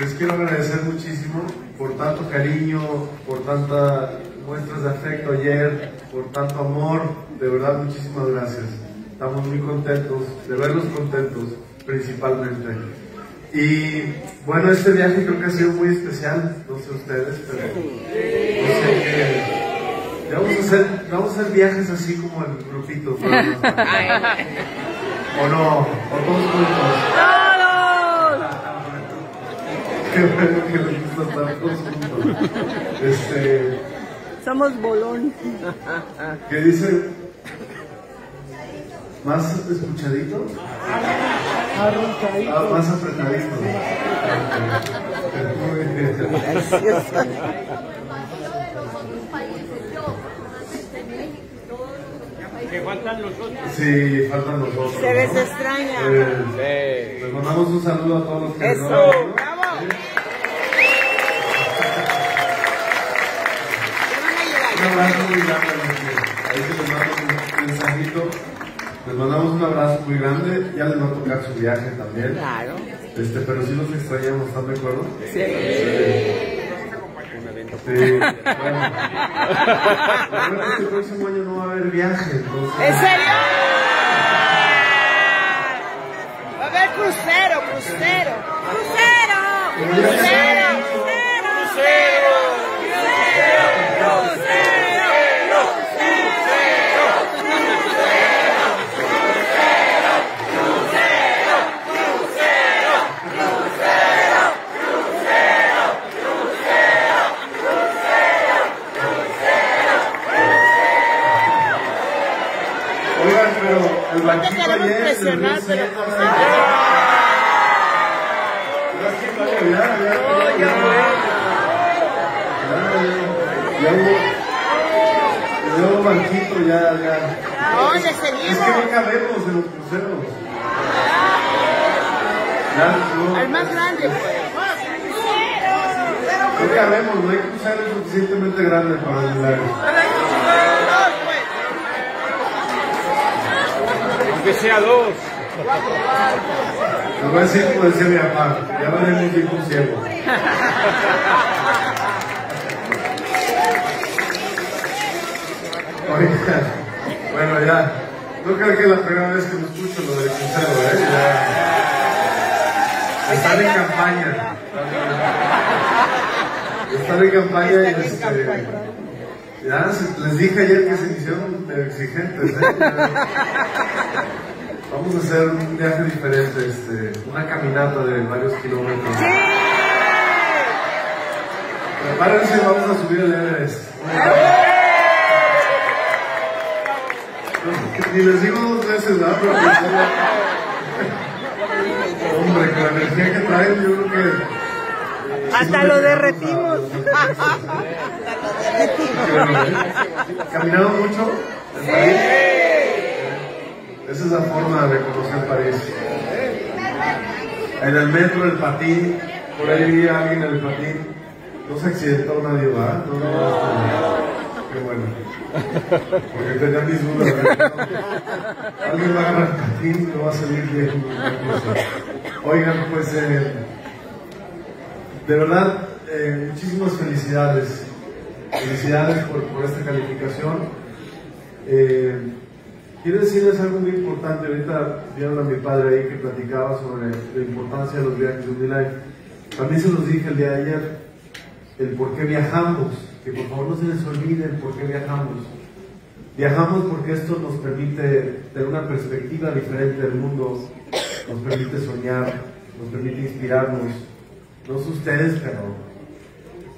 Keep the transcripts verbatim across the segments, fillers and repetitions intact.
Les quiero agradecer muchísimo por tanto cariño, por tantas muestras de afecto ayer, por tanto amor, de verdad muchísimas gracias. Estamos muy contentos, de verlos contentos principalmente. Y bueno, este viaje creo que ha sido muy especial, no sé ustedes, pero yo sé que ya vamos a hacer, vamos a hacer viajes así como el grupito, ¿no? O no, o todos juntos. Qué bueno que les gusta estar todos juntos. Este, Somos bolón. ¿Qué dice? ¿Más escuchadito? Ah, más apretadito. Muy bien. Gracias. Que faltan los otros. Sí, faltan los otros. Se les, ¿no?, extraña. Eh, sí. Les mandamos un saludo a todos los que nos ¡Eso! ¿No? ¡Bravo! ¿Sí? Un abrazo muy grande. Ahí se les manda un mensajito. Les mandamos un abrazo muy grande. Ya les va a tocar su viaje también. Claro. Este, pero sí los extrañamos, ¿están de acuerdo? Sí. sí. Sí, bueno. La verdad es que el próximo año no va a haber viaje, entonces... ¿En serio? Va a haber crucero, crucero, crucero, crucero, crucero, crucero, crucero, crucero. El banquito ayer, presionar, pero por favor. Ya hubo banquito, ya, ya. Es que no cabemos en los cruceros. Ya, el más grande, pues. No cabemos, no hay cruceros suficientemente grandes para el lago. Que sea dos. Lo voy a decir como decía mi papá, ya van a elegir un ciego. Oiga, bueno, ya. No creo que es la primera vez que me escucho lo del crucero, ¿eh? Ya. Están en campaña. Están en campaña y les... Ya, les dije ayer que se hicieron exigentes, ¿eh? Vamos a hacer un viaje diferente, este, una caminata de varios kilómetros. ¡Sí! Prepárense, vamos a subir el Everest. Ni les digo dos veces, ¿verdad? Pero que... Hombre, con la energía que traen, yo creo que... Hasta lo derretimos. ¿Caminaron mucho en París? Sí. Esa es la forma de conocer París. En el metro, el patín. Por ahí vi a alguien en el patín. No se accidentó nadie, ¿va? No, no, no. Qué bueno. Porque tenía mis dudas. Alguien va a agarrar el patín y no va a salir bien. Oigan, pues... Eh, de verdad, eh, muchísimas felicidades, felicidades por, por esta calificación. Eh, quiero decirles algo muy importante. Ahorita vieron a mi padre ahí que platicaba sobre la importancia de los viajes de Omnilife. También se los dije el día de ayer, el por qué viajamos, que por favor no se les olvide el por qué viajamos. Viajamos porque esto nos permite tener una perspectiva diferente del mundo, nos permite soñar, nos permite inspirarnos. No sé ustedes, pero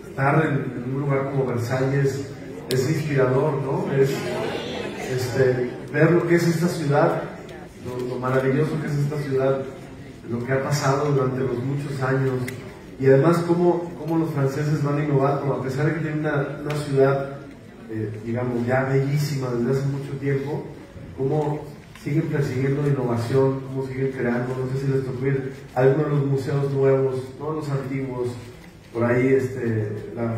estar en, en un lugar como Versalles es inspirador, ¿no? Es este, ver lo que es esta ciudad, lo, lo maravilloso que es esta ciudad, lo que ha pasado durante los muchos años, y además cómo, cómo los franceses van innovando, a pesar de que tienen una, una ciudad, eh, digamos, ya bellísima desde hace mucho tiempo, cómo siguen persiguiendo innovación, cómo siguen creando. No sé si les tocó ir a algunos de los museos nuevos, no los antiguos, por ahí este, la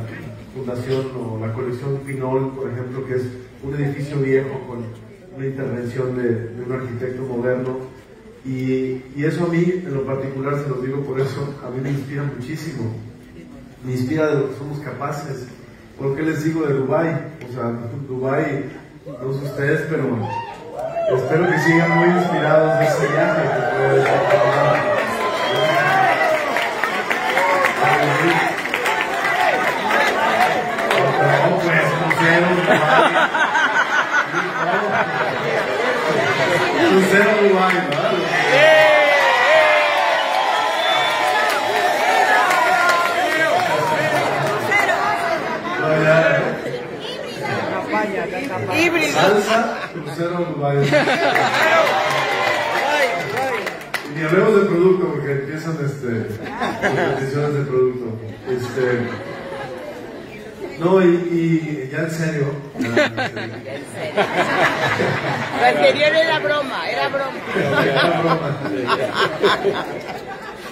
fundación o la colección Pinault, por ejemplo, que es un edificio viejo con una intervención de, de un arquitecto moderno, y, y eso a mí, en lo particular, se los digo por eso, a mí me inspira muchísimo, me inspira de lo que somos capaces. ¿Por qué les digo de Dubái? O sea, Dubái, no sé ustedes, pero espero que sigan muy inspirados de este viaje. No, pues, crucero Dubái, ¿verdad? Salsa, crucero, Dubái. Y hablemos del producto, porque empiezan este, las decisiones del producto. Este, no, y, y ya en serio. Ya en serio. Lo anterior era broma, era broma. Era broma.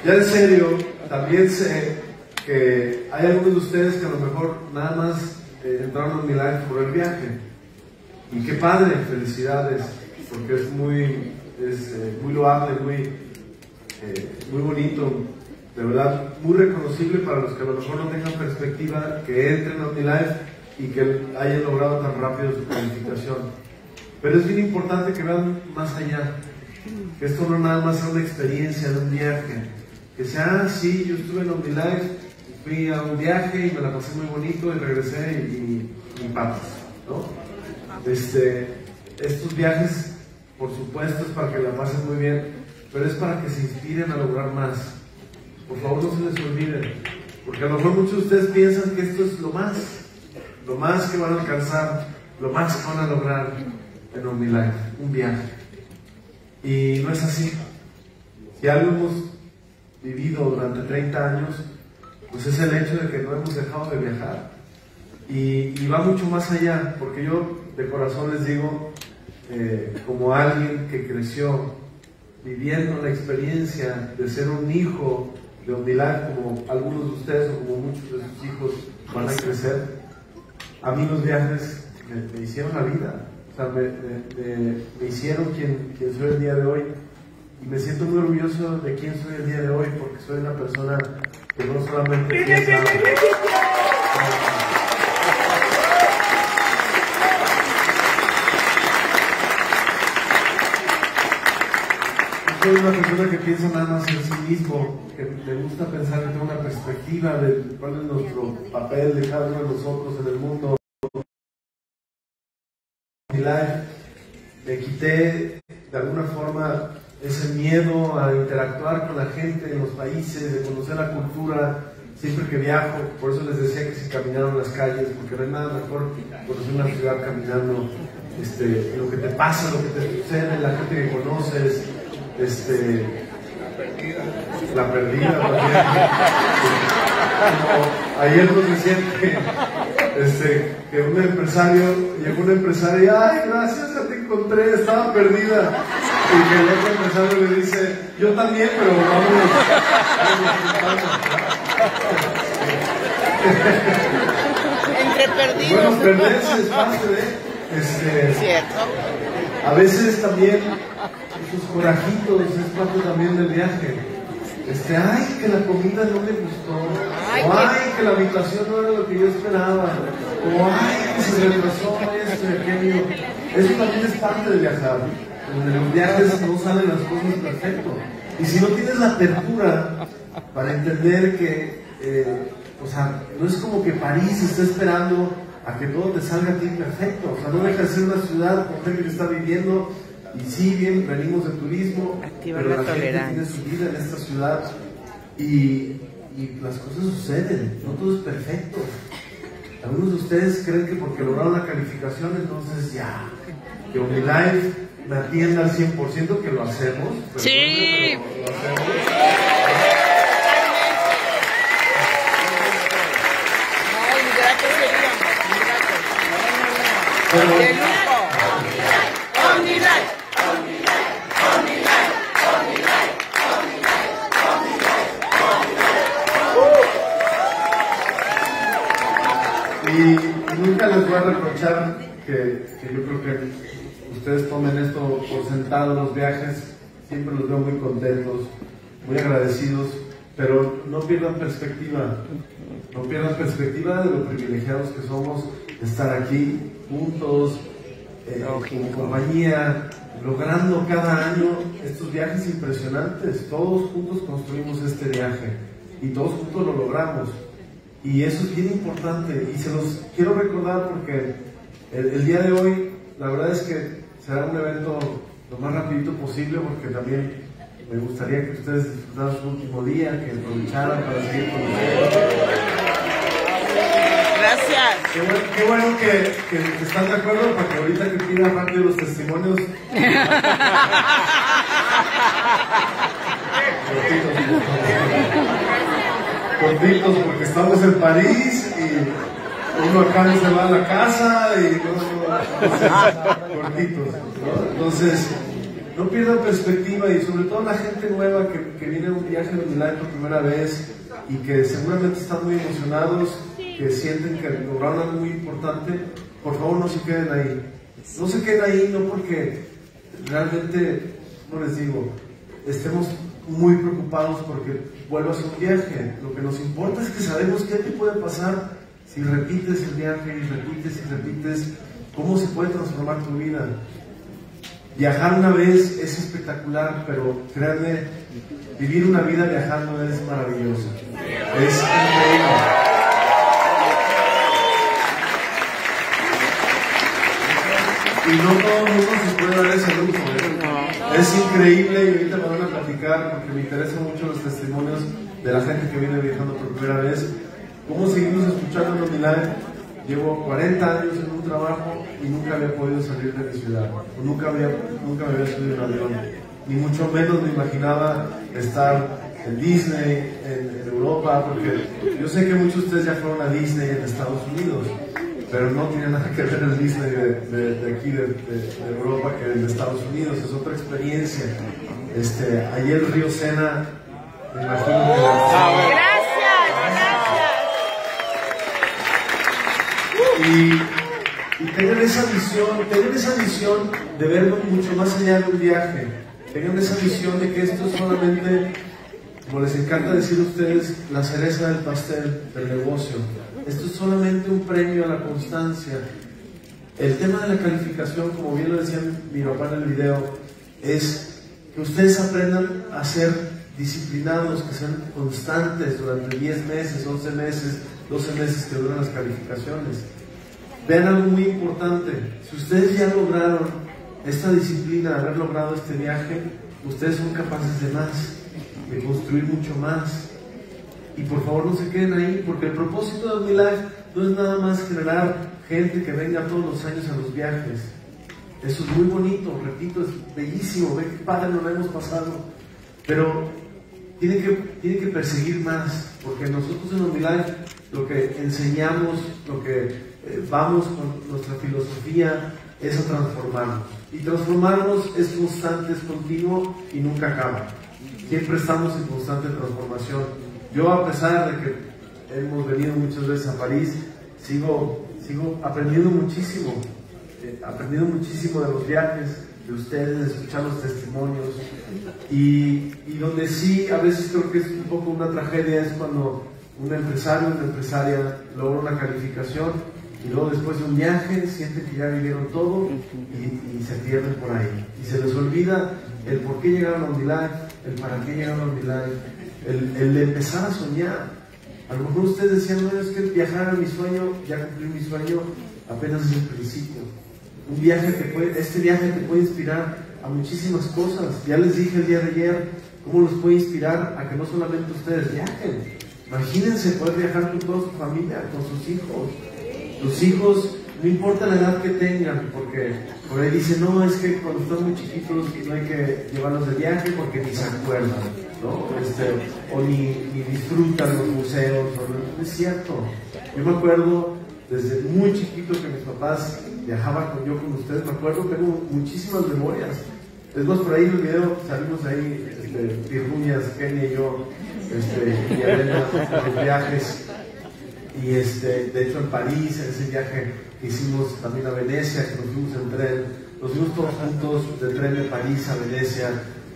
Ya en serio, también sé que hay algunos de ustedes que a lo mejor nada más eh, entraron en Milán por el viaje. Y qué padre, felicidades, porque es muy, es, eh, muy loable, muy, eh, muy bonito, de verdad, muy reconocible para los que a lo mejor no tengan perspectiva, que entren a Omnilife y que hayan logrado tan rápido su calificación. Pero es bien importante que vean más allá, que esto no nada más sea una experiencia de un viaje, que sea, ah, sí, yo estuve en Omnilife, fui a un viaje y me la pasé muy bonito y regresé y, y, y papas, ¿no? Este, estos viajes, por supuesto, es para que la pasen muy bien, pero es para que se inspiren a lograr más. Por favor, no se les olvide, porque a lo mejor muchos de ustedes piensan que esto es lo más, lo más que van a alcanzar, lo más que van a lograr en Omnilife, un viaje. Y no es así. Si algo hemos vivido durante treinta años, pues es el hecho de que no hemos dejado de viajar. Y, y va mucho más allá, porque yo de corazón les digo, eh, como alguien que creció viviendo la experiencia de ser un hijo de Omnilife, como algunos de ustedes o como muchos de sus hijos van a crecer, a mí los viajes me, me hicieron la vida, o sea, me, me, me, me hicieron quien, quien soy el día de hoy, y me siento muy orgulloso de quien soy el día de hoy, porque soy una persona que no solamente piensa, soy una persona que piensa nada más en sí mismo, que me gusta pensar en una perspectiva de cuál es nuestro papel de cada uno de nosotros en el mundo. Me quité de alguna forma ese miedo a interactuar con la gente en los países, de conocer la cultura, siempre que viajo. Por eso les decía que si caminaron las calles, porque no hay nada mejor que conocer una ciudad caminando, este, lo que te pasa, lo que te sucede, la gente que conoces. Este, la perdida, como ayer nos decían que, este, que un empresario, llegó un empresario y, ay, gracias, ya te encontré, estaba perdida. Y que el otro empresario le dice, yo también, pero vamos. Entre perdidos. Bueno, perderse es fácil, ¿eh? Este, cierto. A veces también sus corajitos, es parte también del viaje. Este, ay, que la comida no me gustó, o ay, que la habitación no era lo que yo esperaba, o ay, que se retrasó esto y aquello. Eso también es parte del viajar. En los viajes no salen las cosas perfecto. Y si no tienes la apertura para entender que, eh, o sea, no es como que París esté esperando a que todo te salga a ti perfecto. O sea, no deja de ser una ciudad con gente que está viviendo. Y sí, bien, venimos de turismo, activar pero la, la gente tiene su vida en esta ciudad y, y las cosas suceden, no todo es perfecto. Algunos de ustedes creen que porque lograron la calificación, entonces ya, que Omnilife me atienda al cien por ciento, que lo hacemos. Sí. Pero lo hacemos. Pero, y nunca les voy a reprochar que, que yo creo que ustedes tomen esto por sentado, los viajes, siempre los veo muy contentos, muy agradecidos, pero no pierdan perspectiva, no pierdan perspectiva de lo privilegiados que somos de estar aquí juntos, eh, como compañía, logrando cada año estos viajes impresionantes. Todos juntos construimos este viaje y todos juntos lo logramos, y eso es bien importante, y se los quiero recordar porque el, el día de hoy la verdad es que será un evento lo más rapidito posible, porque también me gustaría que ustedes disfrutaran su último día, que aprovecharan para seguir con ustedes. Gracias. Qué bueno, qué bueno que, que están de acuerdo, porque ahorita que pida parte de los testimonios. Cortitos, porque estamos en París y uno acá se va a la casa y no, cortitos, ¿no? Entonces, no pierdan perspectiva, y sobre todo la gente nueva que, que viene a un viaje de Milán por primera vez y que seguramente están muy emocionados, que sienten que lograron algo muy importante. Por favor, no se queden ahí. No se queden ahí, no porque realmente, no les digo, estemos muy preocupados porque vuelvas a un viaje. Lo que nos importa es que sabemos qué te puede pasar si repites el viaje y repites y repites, cómo se puede transformar tu vida. Viajar una vez es espectacular, pero créanme, vivir una vida viajando es maravilloso. Es increíble. Y no todo el mundo se puede dar ese lujo, ¿eh? Es increíble, y ahorita me van a platicar porque me interesan mucho los testimonios de la gente que viene viajando por primera vez. ¿Cómo seguimos escuchando en Don Milán? Llevo cuarenta años en un trabajo y nunca había podido salir de mi ciudad, nunca, había, nunca me había subido en avión, ni mucho menos me imaginaba estar en Disney, en, en Europa, porque yo sé que muchos de ustedes ya fueron a Disney en Estados Unidos, pero no tiene nada que ver el Disney de, de, de aquí, de, de, de Europa, que el de Estados Unidos, es otra experiencia. Este, ahí el Río Sena, me imagino que la... Y, y tengan esa visión, tengan esa visión de verlo mucho más allá de un viaje, tengan esa visión de que esto es solamente, como les encanta decir a ustedes, la cereza del pastel del negocio. Esto es solamente un premio a la constancia. El tema de la calificación, como bien lo decía mi papá en el video, es que ustedes aprendan a ser disciplinados, que sean constantes durante diez meses, once meses, doce meses que duran las calificaciones. Vean algo muy importante: si ustedes ya lograron esta disciplina, haber logrado este viaje, ustedes son capaces de más, de construir mucho más. Y por favor no se queden ahí, porque el propósito de Omnilife no es nada más generar gente que venga todos los años a los viajes. Eso es muy bonito, repito, es bellísimo, ve qué padre nos lo hemos pasado, pero tienen que, tienen que perseguir más, porque nosotros en Omnilife lo que enseñamos, lo que vamos con nuestra filosofía, es a transformarnos. Y transformarnos es constante, es continuo y nunca acaba. Siempre estamos en constante transformación. Yo, a pesar de que hemos venido muchas veces a París, sigo, sigo aprendiendo muchísimo, eh, aprendiendo muchísimo de los viajes, de ustedes, de escuchar los testimonios. Y, y donde sí, a veces creo que es un poco una tragedia, es cuando un empresario, una empresaria logra una calificación y luego después de un viaje sienten que ya vivieron todo y, y se pierden por ahí. Y se les olvida el por qué llegaron a Omnilife, el para qué llegaron a Omnilife, el, el de empezar a soñar. A lo mejor ustedes decían, no, es que viajar era mi sueño, ya cumplí mi sueño, apenas es el principio. Un viaje que puede, este viaje te puede inspirar a muchísimas cosas. Ya les dije el día de ayer cómo los puede inspirar a que no solamente ustedes viajen. Imagínense poder viajar con toda su familia, con sus hijos. Los hijos, no importa la edad que tengan, porque por ahí dicen, no, es que cuando están muy chiquitos no hay que llevarlos de viaje porque ni se acuerdan, ¿no? Este, o ni, ni disfrutan los museos, o, no es cierto. Yo me acuerdo desde muy chiquito que mis papás viajaban con yo con ustedes, me acuerdo, tengo muchísimas memorias. Es más, por ahí en el video salimos ahí, este, Pirruñas, Kenya y yo, este, y Elena, los viajes. Y este, de hecho en París, en ese viaje que hicimos también a Venecia, que nos fuimos en tren nos vimos todos juntos del tren de París a Venecia,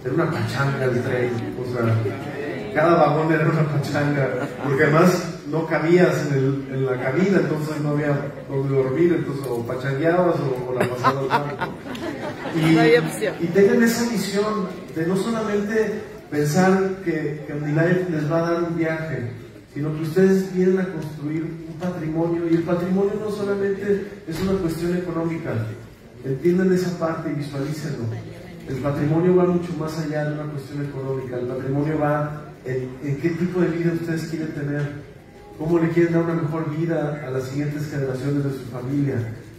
era una pachanga el tren, o sea, cada vagón era una pachanga, porque además no cabías en, el, en la cabina, entonces no había donde dormir, entonces o pachangueabas o, o la pasabas mal. Y, y tengan esa visión de no solamente pensar que, que Omnilife les va a dar un viaje, sino que ustedes vienen a construir un patrimonio, y el patrimonio no solamente es una cuestión económica. Entiendan esa parte y visualícenlo. El patrimonio va mucho más allá de una cuestión económica. El patrimonio va en, en qué tipo de vida ustedes quieren tener, cómo le quieren dar una mejor vida a las siguientes generaciones de su familia,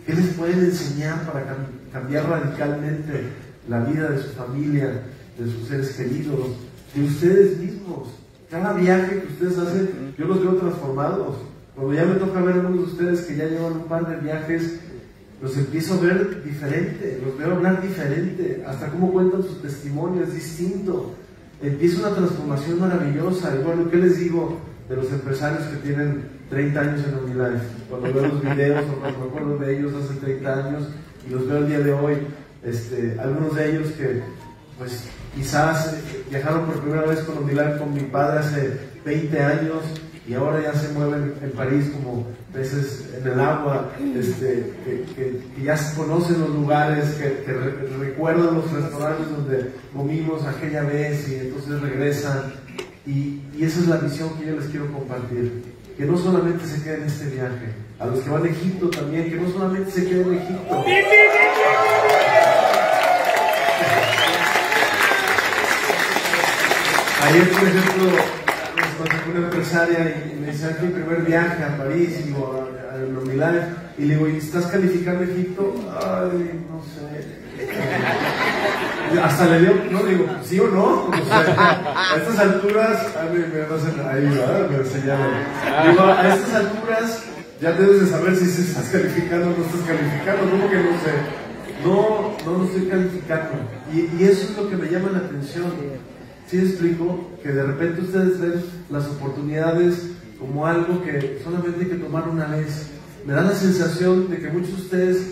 qué les pueden enseñar para cam cambiar radicalmente la vida de su familia, de sus seres queridos, de ustedes mismos. Cada viaje que ustedes hacen, yo los veo transformados. Cuando ya me toca ver a algunos de ustedes que ya llevan un par de viajes, los empiezo a ver diferente, los veo hablar diferente, hasta cómo cuentan sus testimonios, distinto. Empieza una transformación maravillosa. Y bueno, ¿qué les digo de los empresarios que tienen treinta años en Omnilife? Cuando veo los videos, o cuando me acuerdo de ellos hace treinta años, y los veo el día de hoy, este, algunos de ellos que, pues, quizás viajaron por primera vez con Omnilife con mi padre hace veinte años, y ahora ya se mueven en París como peces en el agua, este, que, que, que ya conocen los lugares, que, que re, recuerdan los restaurantes donde comimos aquella vez, y entonces regresan. Y, y esa es la misión que yo les quiero compartir, que no solamente se queden en este viaje. A los que van a Egipto también, que no solamente se queden en Egipto. Ayer, por ejemplo, contacté una empresaria y me dice, mi primer viaje a París, y digo, a, a Milán, y le digo, ¿y estás calificando Egipto? Ay, no sé. Hasta le digo, no, le digo, ¿sí o no? O sea, a estas alturas, a mí me vas a ahí, ¿verdad? Me enseñaron. Digo, a estas alturas ya debes de saber si estás calificando o no estás calificando, ¿cómo que no sé? No, no, no estoy calificando. Y, y eso es lo que me llama la atención. Sí explico que de repente ustedes ven las oportunidades como algo que solamente hay que tomar una vez. Me da la sensación de que muchos de ustedes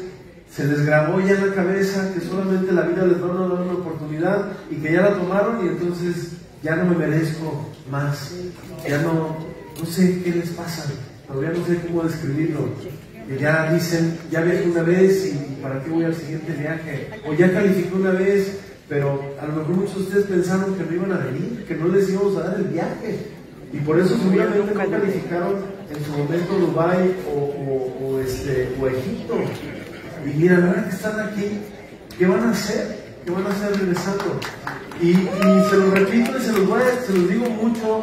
se les grabó ya en la cabeza que solamente la vida les va a dar una oportunidad, y que ya la tomaron y entonces ya no me merezco más. Ya no, no sé qué les pasa, todavía no sé cómo describirlo. Que ya dicen, ya viajé una vez y ¿para qué voy al siguiente viaje? O ya califiqué una vez, pero a lo mejor muchos de ustedes pensaron que no iban a venir, que no les íbamos a dar el viaje, y por eso seguramente no calificaron en su momento Dubái o, o, o, este, o Egipto. Y mira, la verdad que están aquí, ¿qué van a hacer? ¿Qué van a hacer regresando? Y, y se los repito y se los, voy a, se los digo mucho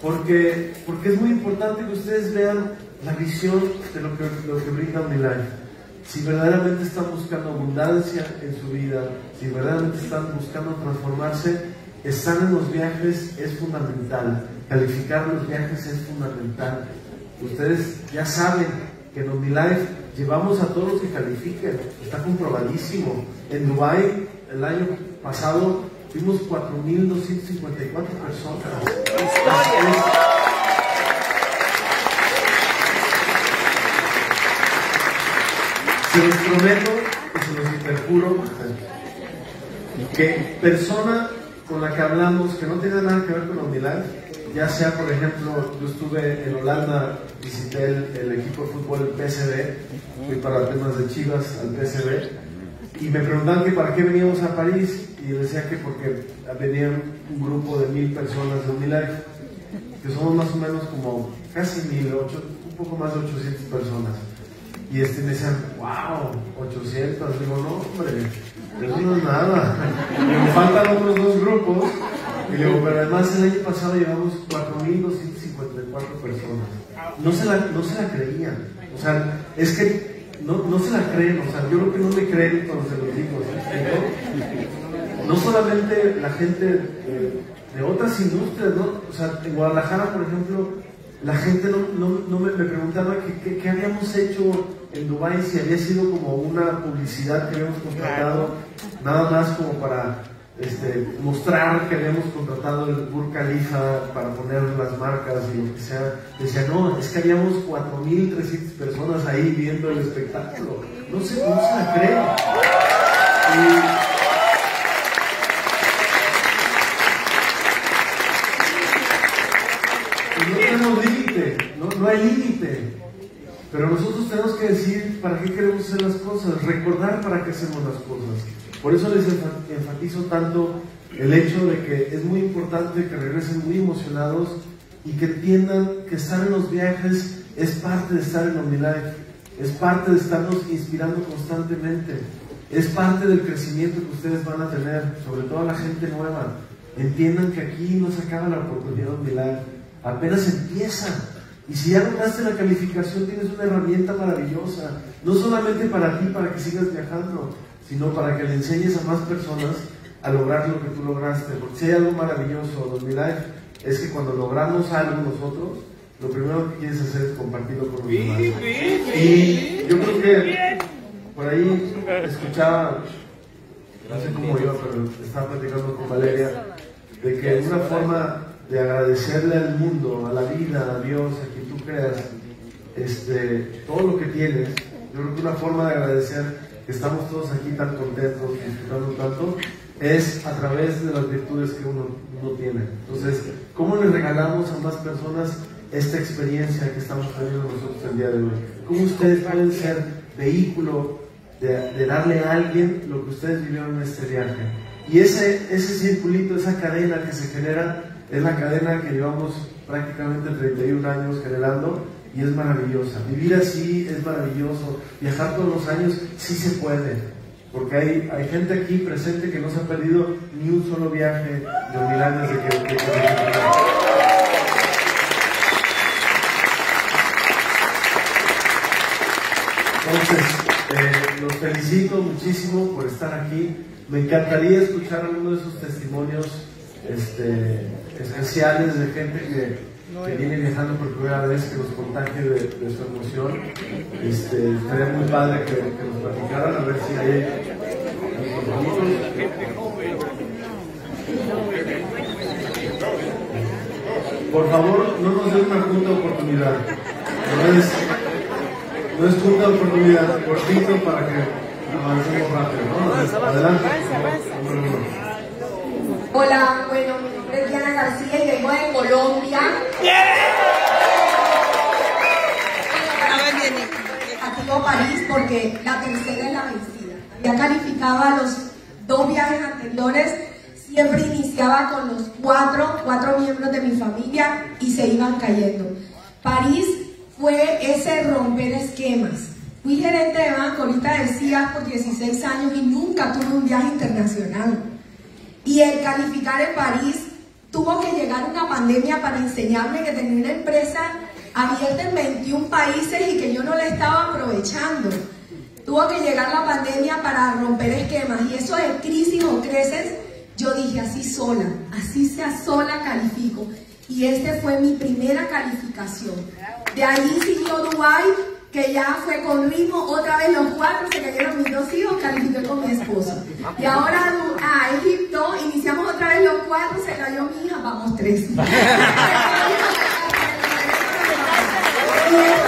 porque, porque es muy importante que ustedes vean la visión de lo que, lo que brinda Omnilife. Si verdaderamente están buscando abundancia en su vida, si verdaderamente están buscando transformarse, estar en los viajes es fundamental. Calificar los viajes es fundamental. Ustedes ya saben que en Omnilife llevamos a todos los que califiquen. Está comprobadísimo. En Dubái, el año pasado, tuvimos cuatro mil doscientas cincuenta y cuatro personas. ¡Historia! Se los prometo y se los hiperjuro que persona con la que hablamos que no tiene nada que ver con Omnilife, ya sea, por ejemplo, yo estuve en Holanda, visité el, el equipo de fútbol, el P S V, fui para temas de Chivas al P S V, y me preguntaban que para qué veníamos a París, y decía que porque venían un grupo de mil personas de Omnilife, que somos más o menos como casi mil, ocho, un poco más de ochocientas personas. Y este me decían, wow, ochocientas. Digo, no, hombre, eso no es nada. Me faltan otros dos grupos. Y digo, pero además el año pasado llevamos cuatro mil doscientas cincuenta y cuatro personas. No se la, no se la creían. O sea, es que no, no se la creen. O sea, yo creo que no me creen, entonces los digo. ¿No? No solamente la gente de, de otras industrias, ¿no? O sea, en Guadalajara, por ejemplo, la gente no, no, no me, me preguntaba qué habíamos hecho en Dubái, si había sido como una publicidad que habíamos contratado, nada más como para este, mostrar que habíamos contratado el Burj Khalifa para poner las marcas y lo que sea. Decía, no, es que habíamos cuatro mil trescientas personas ahí viendo el espectáculo. No se, no se la creen. Y no tenemos límite, no, no hay límite. Pero nosotros tenemos que decir para qué queremos hacer las cosas, recordar para qué hacemos las cosas. Por eso les enfatizo tanto el hecho de que es muy importante que regresen muy emocionados y que entiendan que estar en los viajes es parte de estar en Omnilife, es parte de estarnos inspirando constantemente, es parte del crecimiento que ustedes van a tener, sobre todo la gente nueva. Entiendan que aquí no se acaba la oportunidad de Omnilife, apenas empieza. Y si ya lograste la calificación, tienes una herramienta maravillosa, no solamente para ti, para que sigas viajando, sino para que le enseñes a más personas a lograr lo que tú lograste. Porque si hay algo maravilloso en Omnilife, es que cuando logramos algo nosotros, lo primero que quieres hacer es compartirlo con los demás. Y yo creo que por ahí escuchaba, no sé cómo iba, pero estaba platicando con Valeria, de que una forma de agradecerle al mundo, a la vida, a Dios, a quien tú creas, este, todo lo que tienes, yo creo que una forma de agradecer que estamos todos aquí tan contentos, disfrutando tanto, es a través de las virtudes que uno, uno tiene. Entonces, ¿cómo le regalamos a más personas esta experiencia que estamos teniendo nosotros el día de hoy? ¿Cómo ustedes pueden ser vehículo de, de darle a alguien lo que ustedes vivieron en este viaje? Y ese, ese circulito, esa cadena que se genera, es la cadena que llevamos prácticamente treinta y un años generando y es maravillosa. Vivir así es maravilloso, viajar todos los años sí se puede, porque hay, hay gente aquí presente que no se ha perdido ni un solo viaje de Milán desde que... que, que, que Entonces, eh, los felicito muchísimo por estar aquí. Me encantaría escuchar alguno de sus testimonios este, esenciales de gente que, que viene viajando por primera vez, que nos contagie de, de su emoción. Este, estaría muy padre que, que nos platicaran, a ver si hay... Por favor, no nos den una junta oportunidad. Entonces, no es una oportunidad cortito para que avancemos rápido, ¿no? Adelante. Hola, bueno, mi nombre es Diana García y vengo de Colombia. Aquí digo París porque la tercera es la vencida. Ya calificaba los dos viajes anteriores, siempre iniciaba con los cuatro, cuatro miembros de mi familia y se iban cayendo. París fue ese romper esquemas. Fui gerente de banco, ahorita decía, por dieciséis años y nunca tuve un viaje internacional. Y el calificar en París, tuvo que llegar una pandemia para enseñarme que tenía una empresa abierta en veintiún países y que yo no la estaba aprovechando. Tuvo que llegar la pandemia para romper esquemas. Y eso de crisis o creces, yo dije así sola, así sea sola califico. Y esta fue mi primera calificación. De ahí siguió Dubái, que ya fue con ritmo. Otra vez los cuatro se cayeron mis dos hijos, califiqué con mi esposo. Y ahora a Egipto, iniciamos otra vez los cuatro, se cayó mi hija, vamos tres. Y esta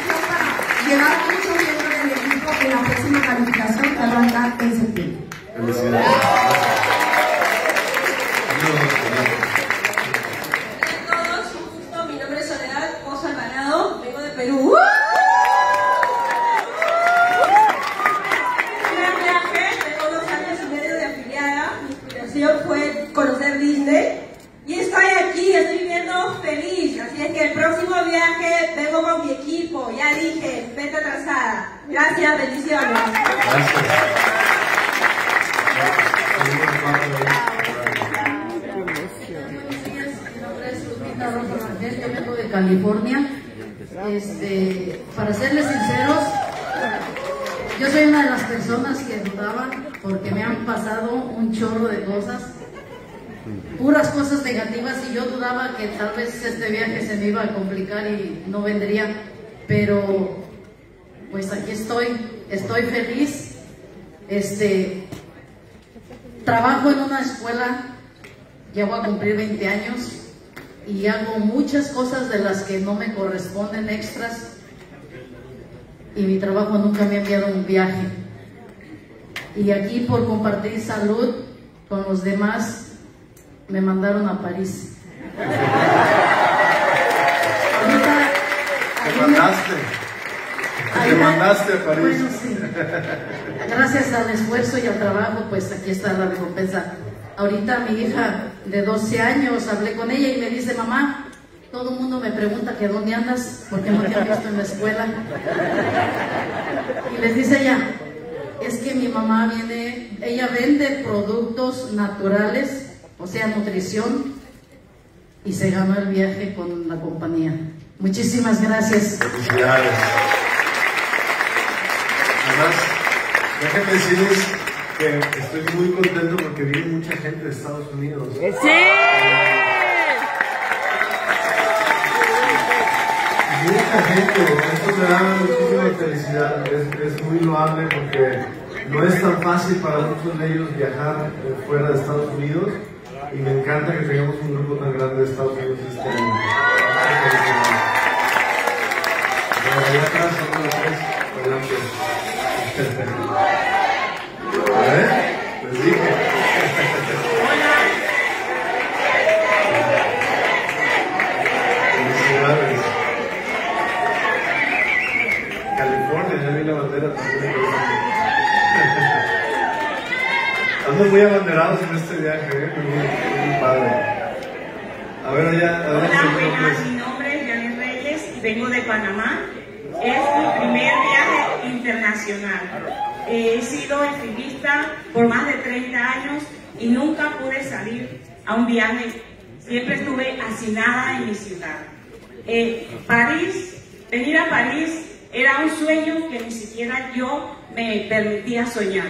información para llevar mucho miembros del equipo en la próxima calificación que arranca en septiembre. Perú. Gran viaje, tengo dos años y medio de afiliada. Mi inspiración fue conocer Disney. Y estoy aquí, estoy viviendo feliz. Así es que el próximo viaje vengo con mi equipo. Ya dije, vete atrasada. Gracias, bendiciones. Gracias. Mi nombre es Lupita Rosa Martínez, yo vengo de California. Este, para serles sinceros, yo soy una de las personas que dudaba porque me han pasado un chorro de cosas, puras cosas negativas, y yo dudaba que tal vez este viaje se me iba a complicar y no vendría, pero pues aquí estoy, estoy feliz. Este, trabajo en una escuela, ya voy a cumplir veinte años. Y hago muchas cosas de las que no me corresponden extras. Y mi trabajo nunca me ha enviado un viaje. y aquí por compartir salud con los demás me mandaron a París. Ahorita, ¿Te mandaste? ¿Te mandaste a París? Bueno, sí. Gracias al esfuerzo y al trabajo, pues aquí está la recompensa. Ahorita mi hija de doce años, hablé con ella y me dice, mamá, todo el mundo me pregunta que dónde andas, porque no te han visto en la escuela. Y les dice ella, es que mi mamá viene, ella vende productos naturales, o sea, nutrición, y se ganó el viaje con la compañía. Muchísimas gracias. Felicidades. Además, déjenme decirles que estoy muy contento porque viene mucha gente de Estados Unidos. ¡Sí! Mucha gente, esto me da muchísima felicidad, es, es muy loable porque no es tan fácil para muchos de ellos viajar fuera de Estados Unidos y me encanta que tengamos un grupo tan grande de Estados Unidos este año. Allá atrás, son los tres, adelante. ¿Eh? Les dije. Felicidades. California, ya vi la bandera también. Ando muy abanderados en este viaje, ¿eh? Muy, muy padre. A ver, allá. A ver, hola, buenas, mi nombre es Diana Reyes y vengo de Panamá. Es mi primer viaje internacional. He sido activista por más de treinta años y nunca pude salir a un viaje. Siempre estuve hacinada en mi ciudad. Eh, París, venir a París era un sueño que ni siquiera yo me permitía soñar.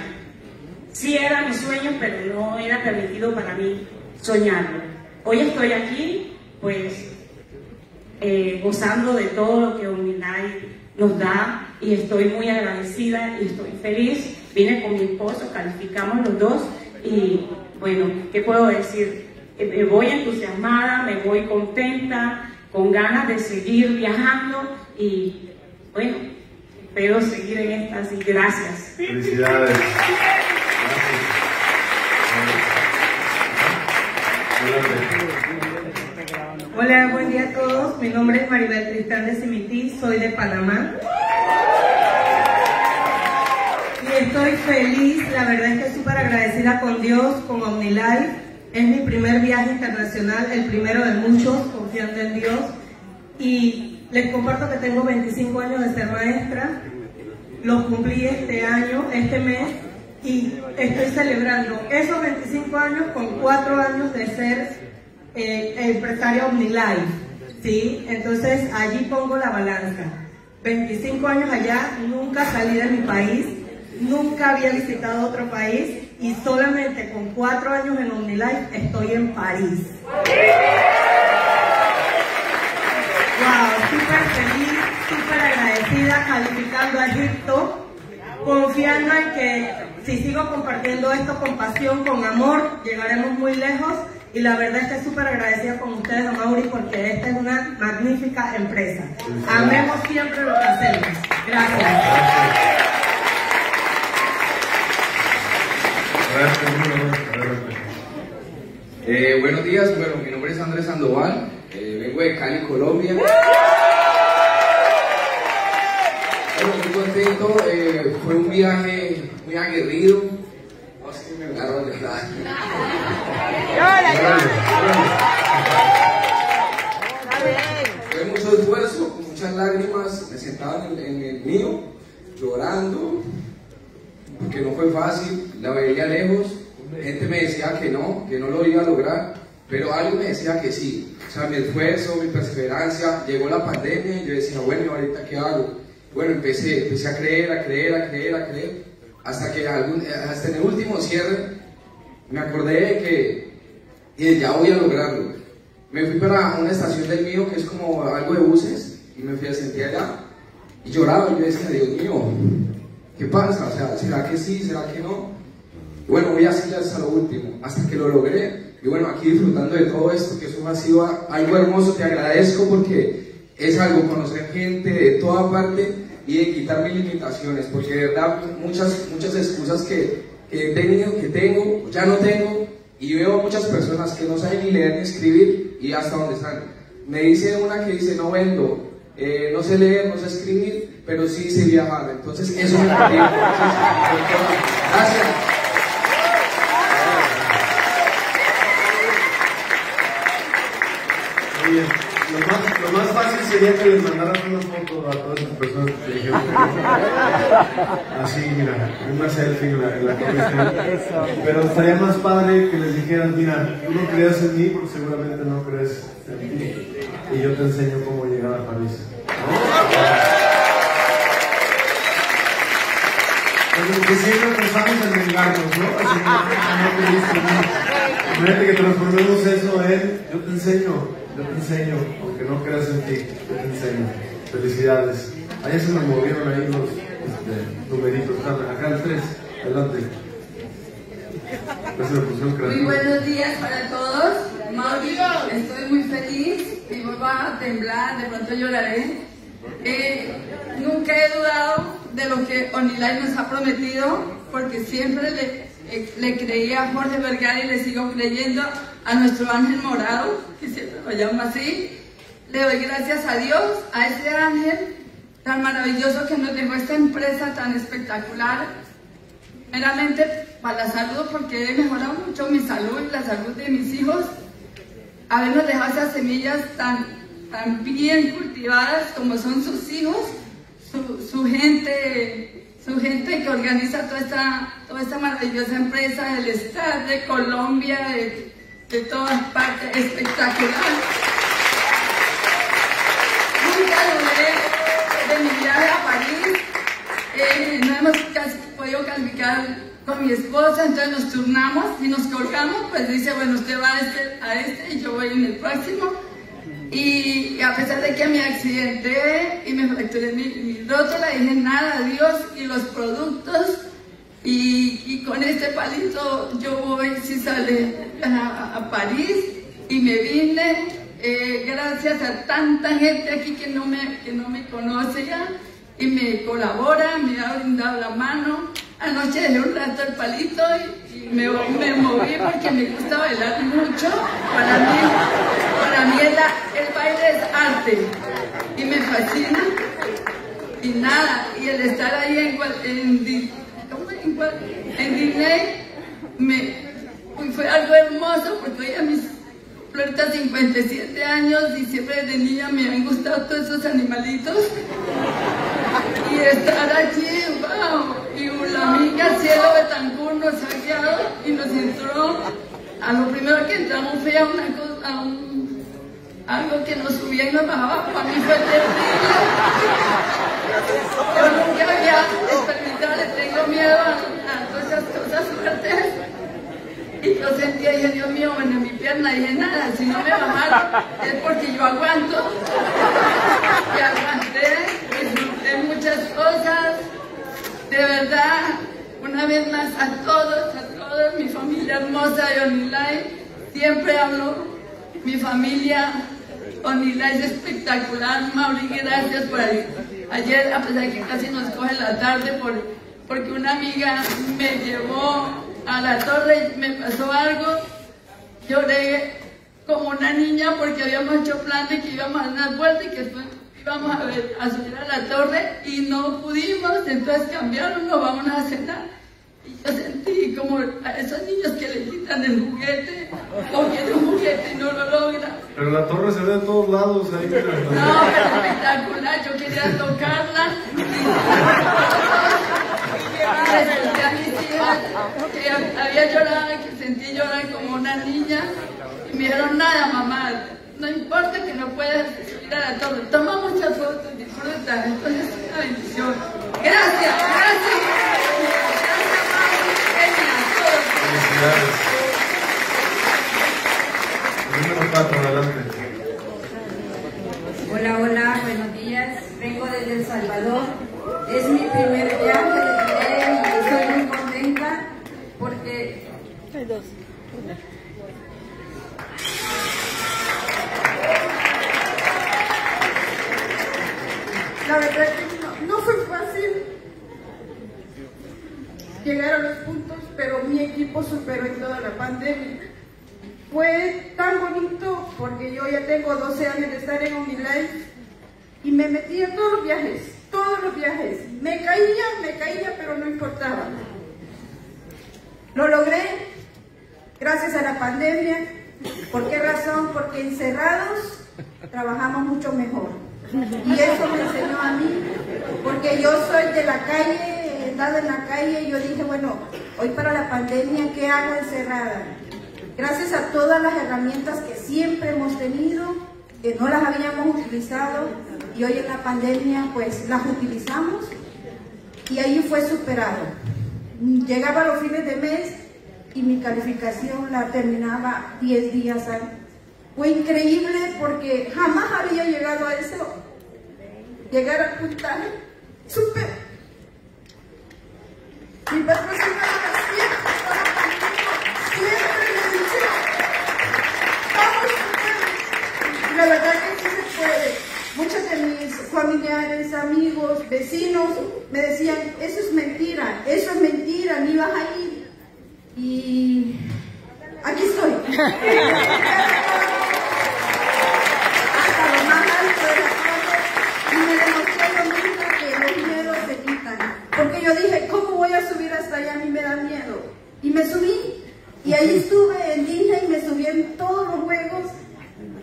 Sí era mi sueño, pero no era permitido para mí soñarlo. Hoy estoy aquí, pues, eh, gozando de todo lo que Omnilife nos da. Y estoy muy agradecida y estoy feliz. Vine con mi esposo, calificamos los dos y bueno, ¿qué puedo decir? Me voy entusiasmada, me voy contenta, con ganas de seguir viajando y bueno, espero seguir en esta, así que gracias. Felicidades. Gracias. Hola, buen día a todos. Mi nombre es Maribel Tristán de Cimití, soy de Panamá. Estoy feliz, la verdad es que súper agradecida con Dios, con Omnilife. Es mi primer viaje internacional, el primero de muchos, confiando en Dios. Y les comparto que tengo veinticinco años de ser maestra, los cumplí este año, este mes, y estoy celebrando esos veinticinco años con cuatro años de ser eh, empresaria Omnilife, ¿sí? Entonces allí pongo la balanza. veinticinco años allá, nunca salí de mi país. Nunca había visitado otro país y solamente con cuatro años en Omnilife estoy en París. ¡Wow! Súper feliz, súper agradecida, calificando a Egipto, confiando en que si sigo compartiendo esto con pasión, con amor, llegaremos muy lejos y la verdad es que súper agradecida con ustedes, Amaury, porque esta es una magnífica empresa. Amemos siempre lo que hacemos. Gracias. Eh, buenos días, bueno, mi nombre es Andrés Sandoval, eh, vengo de Cali, Colombia. Bueno, muy contento, eh, fue un viaje muy aguerrido. No sé si me agarró de verdad. Fue mucho esfuerzo, con muchas lágrimas, me sentaba en el, en el mío, llorando. Porque no fue fácil, la veía lejos, gente me decía que no, que no lo iba a lograr, pero algo me decía que sí. O sea, mi esfuerzo, mi perseverancia, llegó la pandemia y yo decía, bueno, ¿ahorita qué hago? Bueno, empecé, empecé a creer, a creer, a creer, a creer, hasta que algún, hasta en el último cierre me acordé de que y ya voy a lograrlo. Me fui para una estación del mío que es como algo de buses y me fui a sentir allá y lloraba y yo decía, Dios mío, ¿qué pasa? O sea, ¿será que sí? ¿Será que no? Y bueno, voy a seguir hasta lo último, hasta que lo logré. Y bueno, aquí disfrutando de todo esto, que eso ha sido algo hermoso. Te agradezco porque es algo conocer gente de toda parte y de quitar mis limitaciones, porque de verdad muchas, muchas excusas que, que he tenido, que tengo, o ya no tengo, y veo muchas personas que no saben ni leer ni escribir y hasta dónde están. Me dice una que dice, no vendo, eh, no sé leer, no sé escribir, pero sí sé viajar. Entonces eso me motiva. Gracias. Muy bien. Lo más, lo más fácil sería que les mandaran una foto a todas esas personas que te dijeron que... Así, mira, una selfie en la, en la cabeza. Pero estaría más padre que les dijeran, mira, tú no creas en mí porque seguramente no crees en mí. Y yo te enseño cómo llegar a París. ¿No? Porque siempre nos vamos a vengarnos, ¿no? Así que no te dice, que transformemos eso en yo te enseño. Yo te enseño, aunque no creas en ti, yo te enseño. Felicidades. Ahí se me movieron ahí los este, numeritos. Acá el tres, adelante. Muy buenos días para todos. Mauri, estoy muy feliz. Mi voz va a temblar, de pronto lloraré. Eh, nunca he dudado de lo que Omnilife nos ha prometido, porque siempre le... le creí a Jorge Vergara y le sigo creyendo a nuestro ángel morado, que siempre lo llamo así. Le doy gracias a Dios, a ese ángel tan maravilloso que nos dejó esta empresa tan espectacular, meramente para la salud, porque he mejorado mucho mi salud, la salud de mis hijos. Habernos dejado esas semillas tan, tan bien cultivadas como son sus hijos, su, su gente... su gente que organiza toda esta, toda esta maravillosa empresa del estado de Colombia, de, de todas partes, espectacular. Nunca dudé de mi viaje a París, eh, no hemos casi podido calificar con mi esposa, entonces nos turnamos y nos colgamos, pues dice, bueno, usted va a este, a este y yo voy en el próximo. Y, y a pesar de que me accidenté y me fracturé mi, mi rótula, dije nada, Dios y los productos, y, y con este palito yo voy, si sale a, a París, y me vine, eh, gracias a tanta gente aquí que no me, que no me conoce ya, y me colabora, me ha brindado la mano. Anoche dejé un rato el palito y, y me, me moví porque me gusta bailar mucho. Para mí, para mí el, el baile es arte y me fascina. Y nada, y el estar ahí en, en, en, en Disney me, fue algo hermoso porque hoy a mis flortas cincuenta y siete años y siempre de niña me han gustado todos esos animalitos. Y estar allí, wow. Y una amiga Cielo Betancur nos ha guiado y nos entró, a lo primero que entramos fue a una cosa, a un, algo que nos subía y nos bajaba, para mí fue terrible. Yo nunca había experimentado, le tengo miedo a, a todas esas cosas fuertes. Y yo sentía, dije, Dios mío, bueno, mi pierna, dije, nada, si no me bajaron es porque yo aguanto. Y aguanté, disfruté muchas cosas. De verdad, una vez más a todos, a todos, mi familia hermosa de Omnilife, siempre hablo, mi familia Omnilife es espectacular. Mauri, gracias por ahí. Ayer, a pesar de que casi nos coge la tarde, por, porque una amiga me llevó a la torre y me pasó algo, lloré como una niña porque habíamos hecho plan de que íbamos a dar una vuelta y que después vamos a ver, a subir a la torre y no pudimos, entonces cambiaron, nos vamos a cenar. Y yo sentí como a esos niños que le quitan el juguete o quieren un juguete y no lo logran. Pero la torre se ve de todos lados ahí. Pero... no, pero espectacular, yo quería tocarla. Presenté a mis hijas que había llorado, que sentí llorar como una niña y me dijeron nada, mamá. No importa que no puedas subir a la torre, toma muchas fotos, disfruta, entonces es una bendición. Gracias, gracias. Gracias, Mauro, Kenia, a todos. Felicidades. Número cuatro, adelante. Hola, hola, buenos días. Vengo desde El Salvador. Es mi primer viaje y estoy muy contenta porque... Hay dos. La verdad es que no, no fue fácil llegar a los puntos, pero mi equipo superó en toda la pandemia. Fue tan bonito porque yo ya tengo doce años de estar en Omnilife y me metí en todos los viajes, todos los viajes. Me caía, me caía, pero no importaba. Lo logré gracias a la pandemia. ¿Por qué razón? Porque encerrados trabajamos mucho mejor. Y eso me enseñó a mí, porque yo soy de la calle, he estado en la calle y yo dije, bueno, hoy para la pandemia, ¿qué hago encerrada? Gracias a todas las herramientas que siempre hemos tenido, que no las habíamos utilizado, y hoy en la pandemia pues las utilizamos, y ahí fue superado. Llegaba a los fines de mes y mi calificación la terminaba diez días antes. Fue increíble porque jamás había llegado a eso, llegar a puntaje súper. Mi patrocinadora siempre estaba conmigo, siempre me dice, vamos ustedes. La verdad que sí se puede. Muchos de mis familiares, amigos, vecinos me decían, eso es mentira, eso es mentira, ni vas a ir. Y aquí estoy. Porque yo dije, ¿cómo voy a subir hasta allá? A mí me da miedo. Y me subí, y ahí estuve en Disney, y me subí en todos los juegos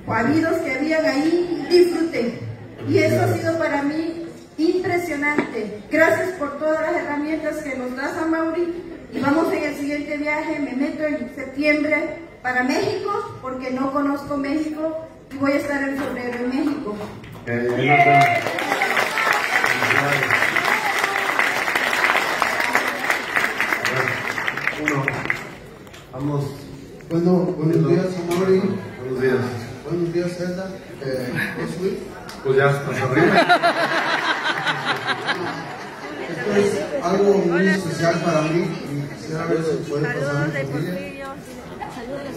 habidos que habían ahí, y disfruté. Y eso ha sido para mí impresionante. Gracias por todas las herramientas que nos das, Amaury. Y vamos en el siguiente viaje, me meto en septiembre para México, porque no conozco México, y voy a estar en febrero en México. Eh, yeah. Bueno, vamos. Bueno, buenos días, Amaury. Buenos días. Buenos días, Zelda. Eh, pues ya, hasta arriba. Esto es algo muy especial para mí. Quisiera ver si puede pasar. Saludos, Porfirio. Saludos,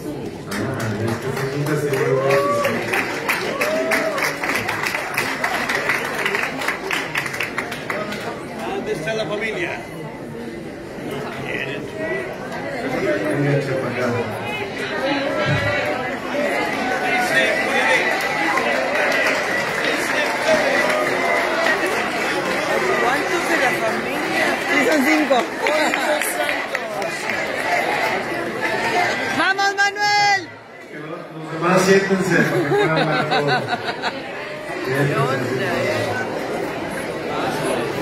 Zuli. Está la familia. ¿Cuántos de la familia? Son cinco. ¡Vamos, Manuel! Los demás siéntense.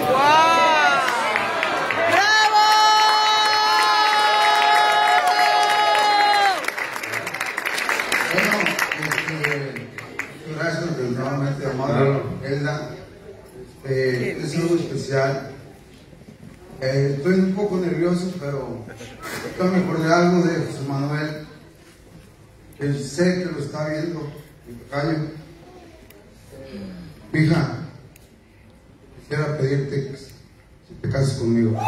¡Wow! Elena, eh, es algo especial. Eh, estoy un poco nervioso, pero me acordé algo de José Manuel, que sé que lo está viendo, mi tocayo. Hija, quisiera pedirte que si te cases conmigo.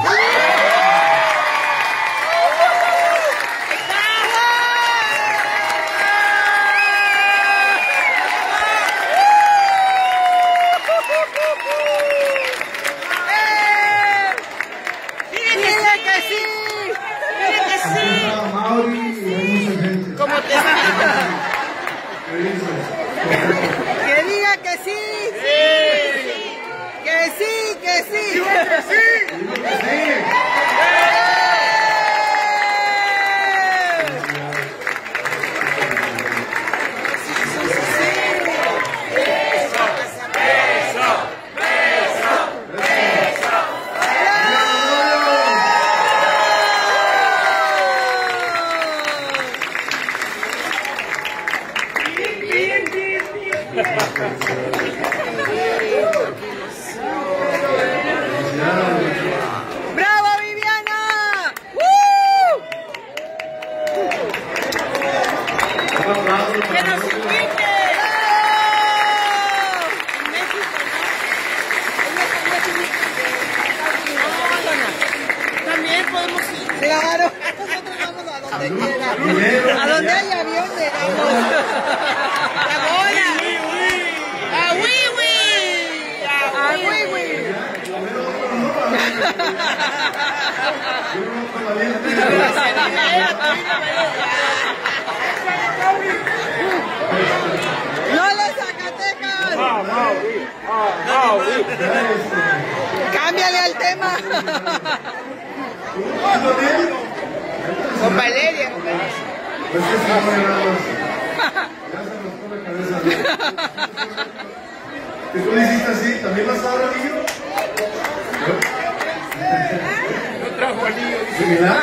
¡No le Zacatecas! ¡No, no, no, no! ¡Cámbiale al tema! Con Valeria, con Valeria. Pues que se nos pone la cabeza. ¿Qué tú le hiciste así? ¿También vas a dar anillo? No trajo anillo. ¿Sí, Milán?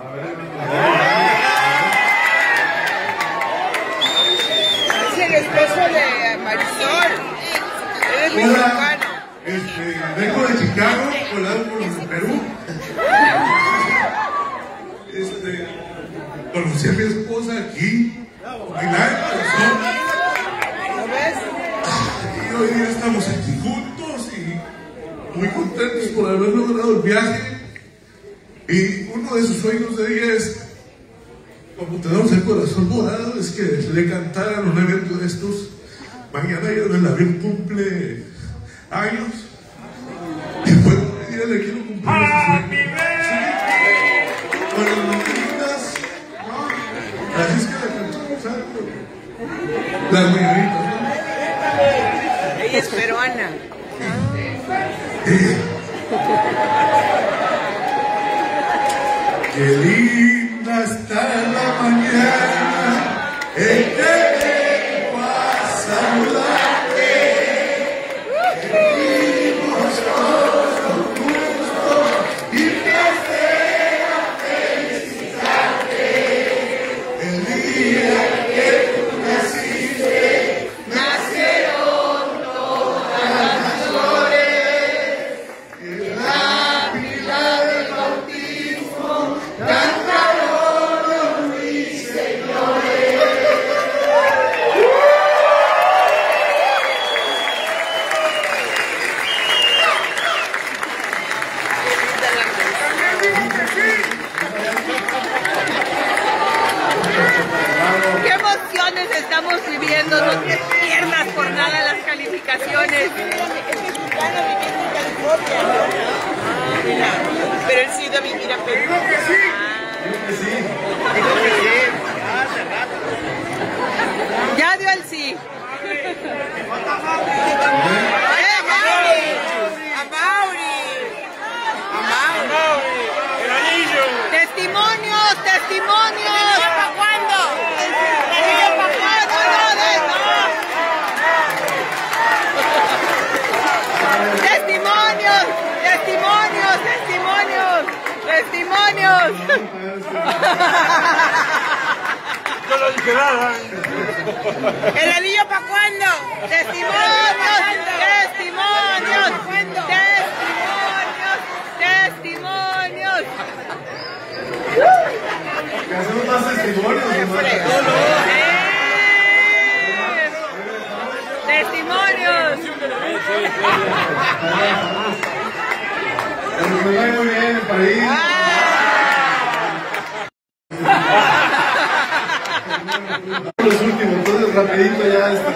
A ver. Es el esposo de Marisol. Él es mexicano. Este, vengo de Chicago, colado por los de Perú. Este, conocí a mi esposa aquí, Milán, ¿lo ves? Y hoy día estamos aquí juntos y muy contentos por haber logrado el viaje. Y uno de sus sueños de ella es, como tenemos el corazón morado, es que le cantaran un evento de estos. Mañana ella del avión cumple años. Y bueno, ella le quiero cumplir ese sueño. Así es que la cantamos algo. La mañanita, ¿no? Ella es peruana. ¿Eh? Qué linda está la mañana en que vengo a saludarte. Vivimos todos con gusto y me espera felicitarte. El día que tú naciste, nacieron todas las flores. En la pila del bautismo cantaron los mis señores. ¡Qué emociones estamos viviendo! No te pierdas por nada las calificaciones. Pero él sí de vivir a Perú. Digo que sí. Digo que sí. Digo que sí. Ya dio el sí. ¡Eh, Amaury! ¡Amaury! ¡Amaury! ¡El anillo! ¡Testimonios! ¡Testimonios! ¿Para cuándo? ¡El anillo para cuándo, brother! ¡No! ¡Testimonios! ¡Testimonios! ¡Testimonios! ¡Testimonios! Yo no dije nada. ¿El anillo para cuándo? ¡Testimonios! ¡Testimonios! ¡Testimonios! ¡Testimonios! Que hacemos más testimonios, hermano. ¡Eh! ¡Testimonios! Nos va muy bien en París. Los últimos, entonces rapidito ya este.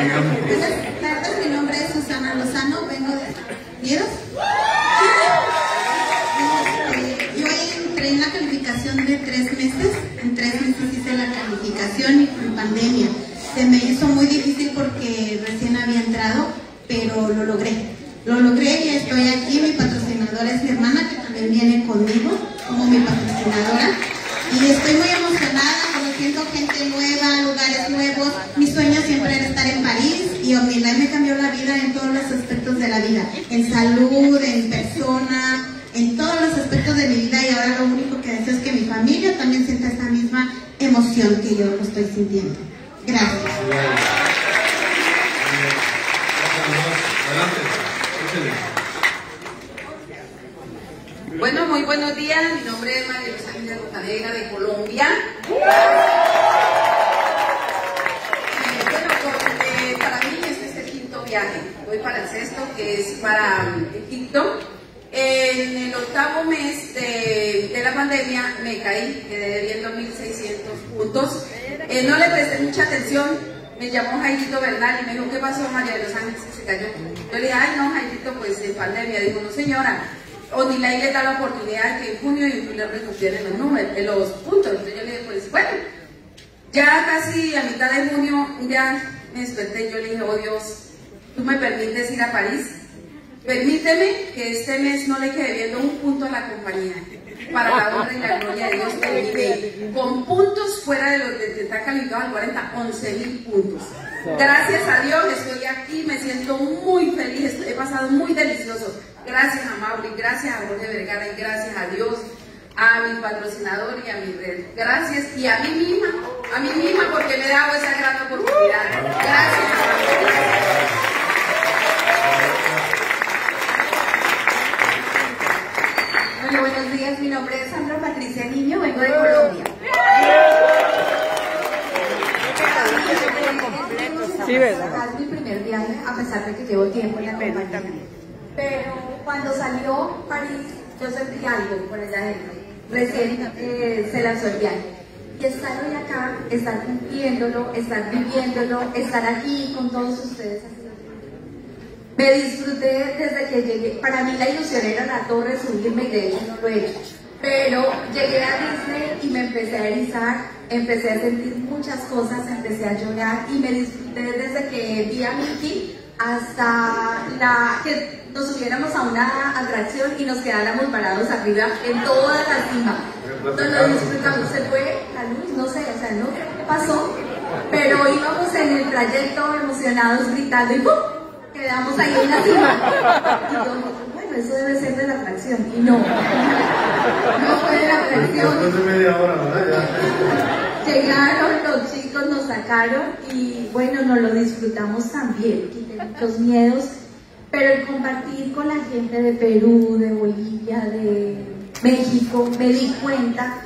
Digamos. Buenas tardes, mi nombre es Susana Lozano, vengo de... ¿Vieron? Yo entré en la calificación de tres meses, en tres meses hice la calificación en pandemia. Se me hizo muy difícil porque recién había entrado, pero lo logré. Lo logré y estoy aquí. Mi patrocinadora es mi hermana, que también viene conmigo como mi patrocinadora. Y estoy muy emocionada, conociendo gente nueva, lugares nuevos. Mi sueño siempre era estar en París y Omnilife me cambió la vida en todos los aspectos de la vida. En salud, en persona, en todos los aspectos de mi vida. Y ahora lo único que deseo es que mi familia también sienta esta misma emoción que yo lo estoy sintiendo. Gracias. Adelante. Bueno, muy buenos días. Mi nombre es María Luz Ángel Rozadera de Colombia. Uh-huh. eh, bueno, con, eh, para mí este es el quinto viaje. Voy para el sexto, que es para Egipto. En el octavo mes de, de la pandemia me caí, quedé debiendo mil seiscientos puntos. Eh, no le presté mucha atención. Me llamó Jorge Vergara y me dijo: ¿qué pasó, María Luz Ángel? Se cayó. Yo le dije, ay no, Jairito, pues de pandemia. Dijo, no señora, Omnilife le da la oportunidad de que en junio y en julio recuperen los números, de los puntos. Entonces yo le dije, pues bueno, ya casi a mitad de junio, ya me desperté y yo le dije, oh Dios, ¿tú me permites ir a París? Permíteme que este mes no le quede viendo un punto a la compañía. Para la honra y la gloria de Dios, terminé con puntos fuera de los de que está calificado al cuarenta, once mil puntos. Gracias a Dios estoy aquí, me siento muy feliz, he pasado muy delicioso. Gracias a Amaury, gracias a Jorge Vergara y gracias a Dios, a mi patrocinador y a mi red. Gracias y a mí misma, a mí misma porque me he dado esa gran oportunidad. Gracias. Buenos días, mi nombre es Sandra Patricia Niño, vengo de Colombia. Sí, ¿verdad? Es mi primer viaje, a pesar de que llevo tiempo en la compañía. Pero cuando salió París, yo sentí algo por allá adentro. Recién eh, se lanzó el viaje. Y estar hoy acá, estar cumpliéndolo, estar viviéndolo, estar aquí con todos ustedes. Me disfruté desde que llegué. Para mí la ilusión era la torre, subirme, y de hecho no lo he hecho. Pero llegué a Disney y me empecé a erizar, empecé a sentir muchas cosas, empecé a llorar y me disfruté desde que vi a Mickey hasta la, que nos subiéramos a una atracción y nos quedáramos parados arriba en toda la cima. Nos lo disfrutamos, se fue la luz, no sé, o sea, no pasó, pero íbamos en el trayecto emocionados gritando y ¡pum! Quedamos ahí en la cima. Y yo, bueno, eso debe ser de la atracción. Y no, no fue de la atracción. Llegaron los chicos, nos sacaron y bueno, nos lo disfrutamos también. Quité muchos miedos, pero el compartir con la gente de Perú, de Bolivia, de México, me di cuenta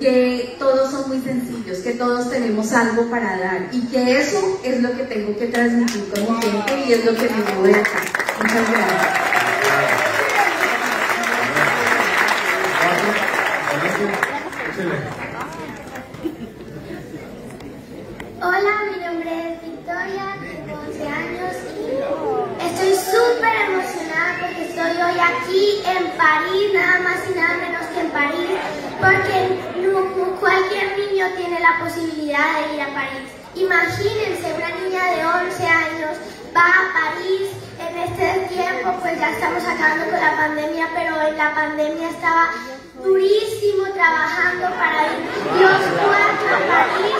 que todos son muy sencillos, que todos tenemos algo para dar y que eso es lo que tengo que transmitir como gente y es lo que me mueve acá. Muchas gracias. Hola, mi nombre es Victoria, tengo once años y estoy súper emocionada porque estoy hoy aquí en París, nada más y nada menos que en París, porque cualquier niño tiene la posibilidad de ir a París. Imagínense, una niña de once años va a París en este tiempo, pues ya estamos acabando con la pandemia, pero en la pandemia estaba durísimo trabajando para ir los cuatro a París.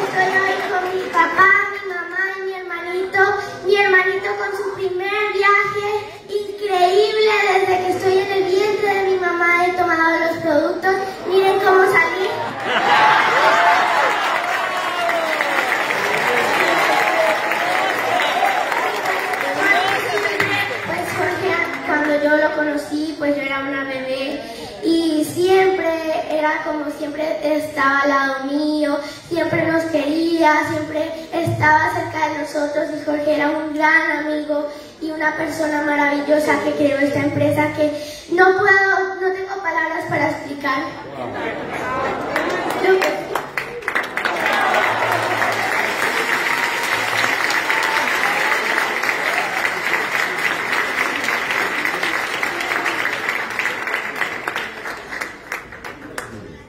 Estoy hoy con mi papá, mi mamá y mi hermanito, mi hermanito con su primer viaje increíble desde que estoy en el vientre de mi mamá, he tomado los productos, miren cómo salí. Pues Jorge, cuando yo lo conocí, pues yo era una bebé y siempre era como, siempre estaba al lado mío, siempre nos quería, siempre estaba cerca de nosotros y Jorge era un gran amigo y una persona maravillosa que creó esta empresa que no puedo, no tengo palabras para explicar. Wow.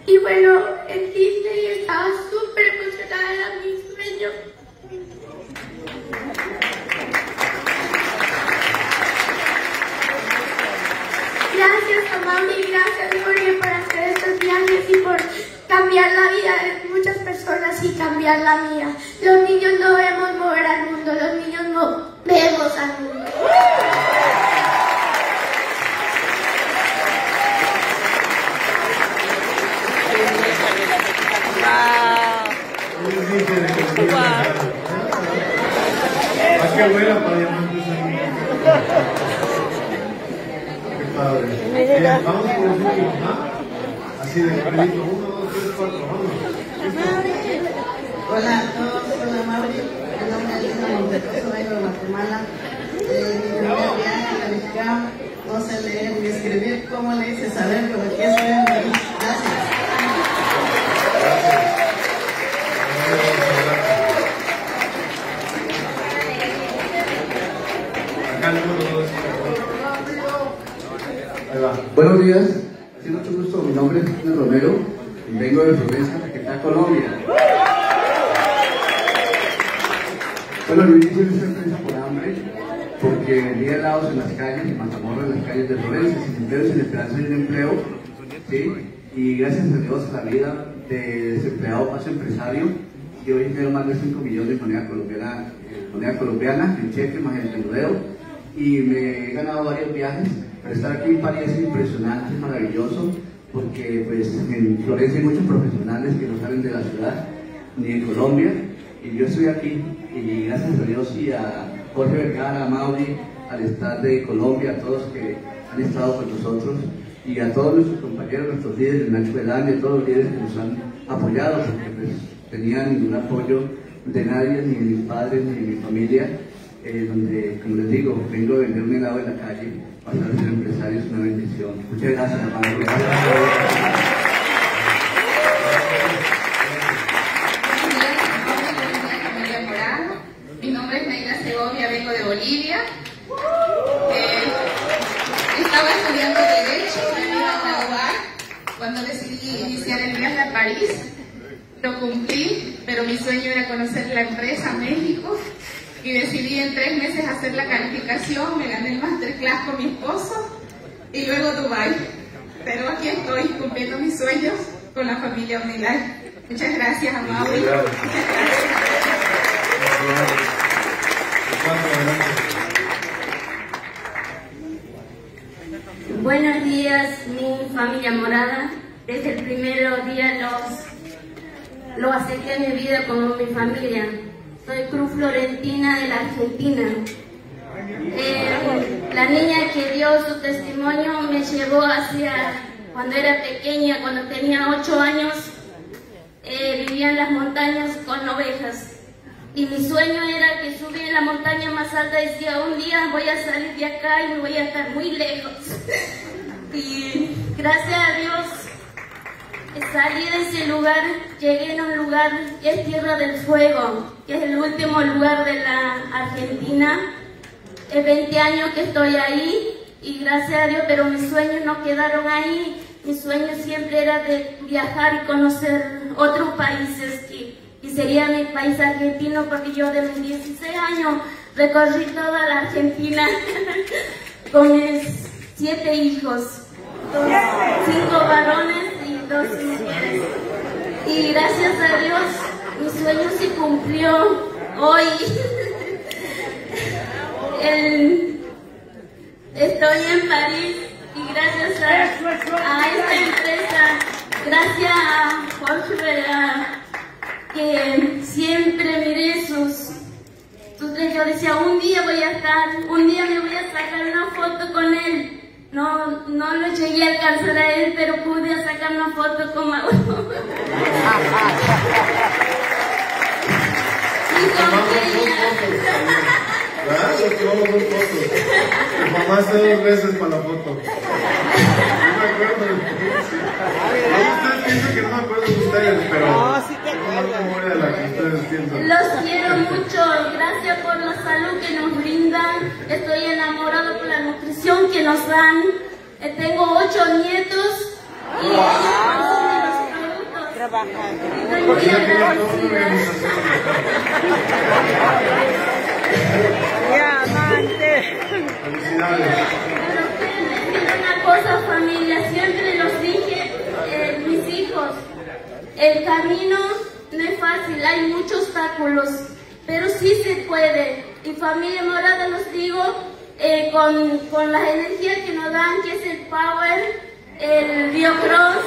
Y bueno, en Disney estaba súper emocionada, era mi sueño. Gracias a Mami, gracias Jorge por hacer estos viajes y por cambiar la vida de muchas personas y cambiar la mía. Los niños no vemos mover al mundo, los niños no vemos al mundo. Vamos por el último, ¿no? Así de rapidito, uno, dos, tres, cuatro, vamos. Hola a todos, hola Amaury, mi nombre es Elena, yo soy de Guatemala. Eh, mi primer viaje a la mexicana, no sé leer ni escribir, ¿cómo le hice saber? Pero aquí estoy en París. Gracias. Acá Buenos días, hace mucho gusto, mi nombre es Juan Romero y vengo de Florencia, Argentina, Colombia. Bueno, yo inicio esta empresa por hambre, porque venía helados en las calles, en Matamoros, en las calles de Florencia, sin empleo, sin esperanza y sin empleo, ¿sí? Y gracias a Dios, la vida de desempleado paso empresario, y hoy genero más de cinco millones de moneda colombiana, moneda colombiana, en cheque, más el menudeo, y me he ganado varios viajes. Pero estar aquí en París es impresionante, es maravilloso, porque pues en Florencia hay muchos profesionales que no salen de la ciudad, ni en Colombia, y yo estoy aquí, y gracias a Dios y a Jorge Vergara, a Amaury, al staff de Colombia, a todos que han estado con nosotros, y a todos nuestros compañeros, nuestros líderes, Nacho Velán, y a todos los líderes que nos han apoyado, porque pues tenían ningún apoyo de nadie, ni de mis padres, ni de mi familia, eh, donde, como les digo, vengo a vender un helado en la calle. Para ser empresarios es una bendición. Muchas gracias, hermano. Gracias a todos. Mi nombre es María Luz Ángel Rozadera, vengo de Bolivia. Eh, estaba estudiando Derecho, me iba a graduar cuando decidí iniciar el viaje a París. Lo cumplí, pero mi sueño era conocer la empresa México. Y decidí en tres meses hacer la calificación, me gané el masterclass con mi esposo y luego Dubái. Pero aquí estoy cumpliendo mis sueños con la familia Omnilife. Muchas gracias, Amaury. Muchas gracias. Buenos días, mi familia morada. Desde el primer día los, los acepté en mi vida como mi familia. Soy Cruz Florentina de la Argentina. Eh, la niña que dio su testimonio me llevó hacia cuando era pequeña, cuando tenía ocho años, eh, vivía en las montañas con ovejas. Y mi sueño era que subía en la montaña más alta y decía, un día voy a salir de acá y me voy a estar muy lejos. Y gracias a Dios salí de ese lugar, llegué a un lugar que es Tierra del Fuego, que es el último lugar de la Argentina. Es veinte años que estoy ahí y gracias a Dios, pero mis sueños no quedaron ahí. Mi sueño siempre era de viajar y conocer otros países y, y sería mi país argentino, porque yo de mis dieciséis años recorrí toda la Argentina con mis siete hijos, dos, cinco varones y dos mujeres. Y gracias a Dios mi sueño se cumplió hoy. El, estoy en París y gracias a, a esta empresa, gracias a Jorge Vergara, que siempre miré sus, sus... Yo decía, un día voy a estar, un día me voy a sacar una foto con él. No, no lo llegué a alcanzar a él, pero pude sacar una foto con Mauro. Y gracias, te vamos a hacer fotos. Tu mamá está dos veces para la foto. No me acuerdo. Ustedes piensan que no me acuerdo de ustedes, pero no, sí que no de la que ustedes piensan. Los quiero mucho. Gracias por la salud que nos brindan. Estoy enamorado por la nutrición que nos dan. Tengo ocho nietos y ellos consumen los productos. Trabajan. Estoy muy agradecida. Ya, amante. Felicidades. Pero ustedes me dicen una cosa, familia, siempre los dije, eh, mis hijos, el camino no es fácil, hay muchos obstáculos, pero sí se puede. Y familia morada, los digo, eh, con, con las energías que nos dan, que es el power, el biocross,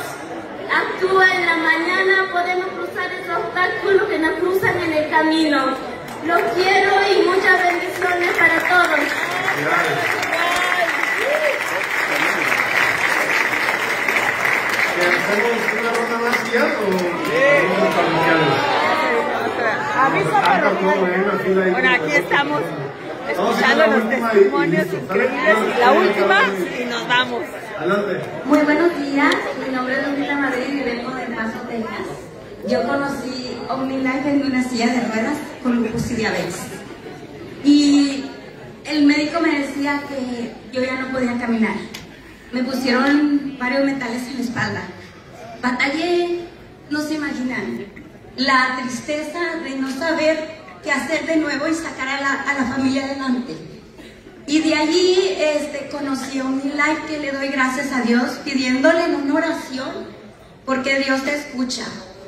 actúa en la mañana, podemos cruzar esos obstáculos que nos cruzan en el camino. Los quiero y muchas bendiciones para todos. ¿Hacemos una ronda más ya o otra? Bueno, aquí estamos escuchando los testimonios increíbles y la última y nos vamos. Muy buenos días, mi nombre es Don Milán y vengo de Paso, Texas. Yo conocí Omnilife en una silla de ruedas con lupus y diabetes. Y el médico me decía que yo ya no podía caminar. Me pusieron varios metales en la espalda. Batallé, no se imaginan, la tristeza de no saber qué hacer de nuevo y sacar a la, a la familia adelante. Y de allí este, conocí a Omnilife, que le doy gracias a Dios, pidiéndole en una oración, porque Dios te escucha.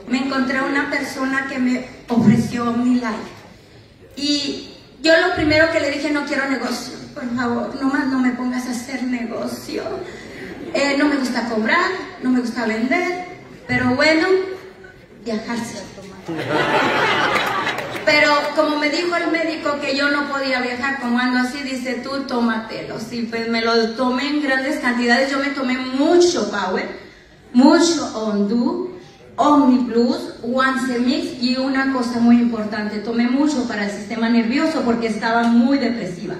Me encontré una persona que me ofreció Omnilife. Y yo lo primero que le dije, no quiero negocio, por favor, nomás no me pongas a hacer negocio. Eh, no me gusta cobrar, no me gusta vender, pero bueno, viajarse. Pero como me dijo el médico que yo no podía viajar como ando así, dice, tú tómatelo. Sí, pues me lo tomé en grandes cantidades, yo me tomé mucho Power, mucho Ondu, Omniplus, One Semix y una cosa muy importante, tomé mucho para el sistema nervioso porque estaba muy depresiva.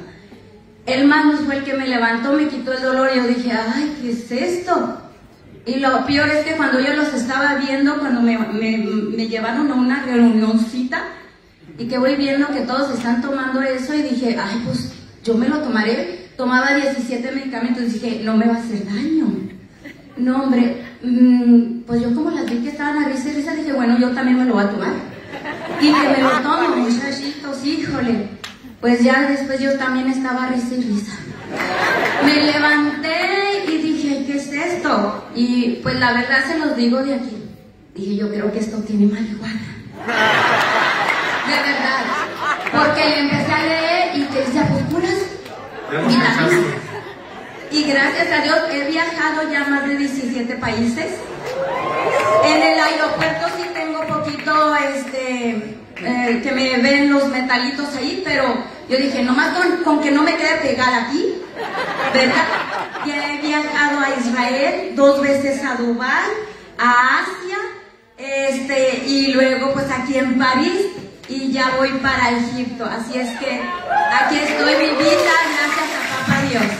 El Magnus fue el que me levantó, me quitó el dolor y yo dije, ay, ¿qué es esto? Y lo peor es que cuando yo los estaba viendo, cuando me, me, me llevaron a una reunioncita y que voy viendo que todos están tomando eso y dije, ay, pues yo me lo tomaré. Tomaba diecisiete medicamentos y dije, no me va a hacer daño. No, hombre, pues yo como las vi que estaban a risa y risa, dije, bueno, yo también me lo voy a tomar. Y que me lo tomo, muchachitos, híjole. Pues ya después yo también estaba risa y risa. Me levanté y dije, ¿qué es esto? Y pues la verdad se los digo de aquí. Dije, yo creo que esto tiene marihuana. De verdad. Porque le empecé a leer y te hice apusturas. Y gracias a Dios he viajado ya más de diecisiete países. En el aeropuerto sí tengo poquito, este... Eh, que me ven los metalitos ahí, pero yo dije, nomás con, con que no me quede pegada aquí, ¿verdad? Y he viajado a Israel, dos veces a Dubái, a Asia, este, y luego pues aquí en París, y ya voy para Egipto. Así es que aquí estoy vivita, gracias a Papá Dios.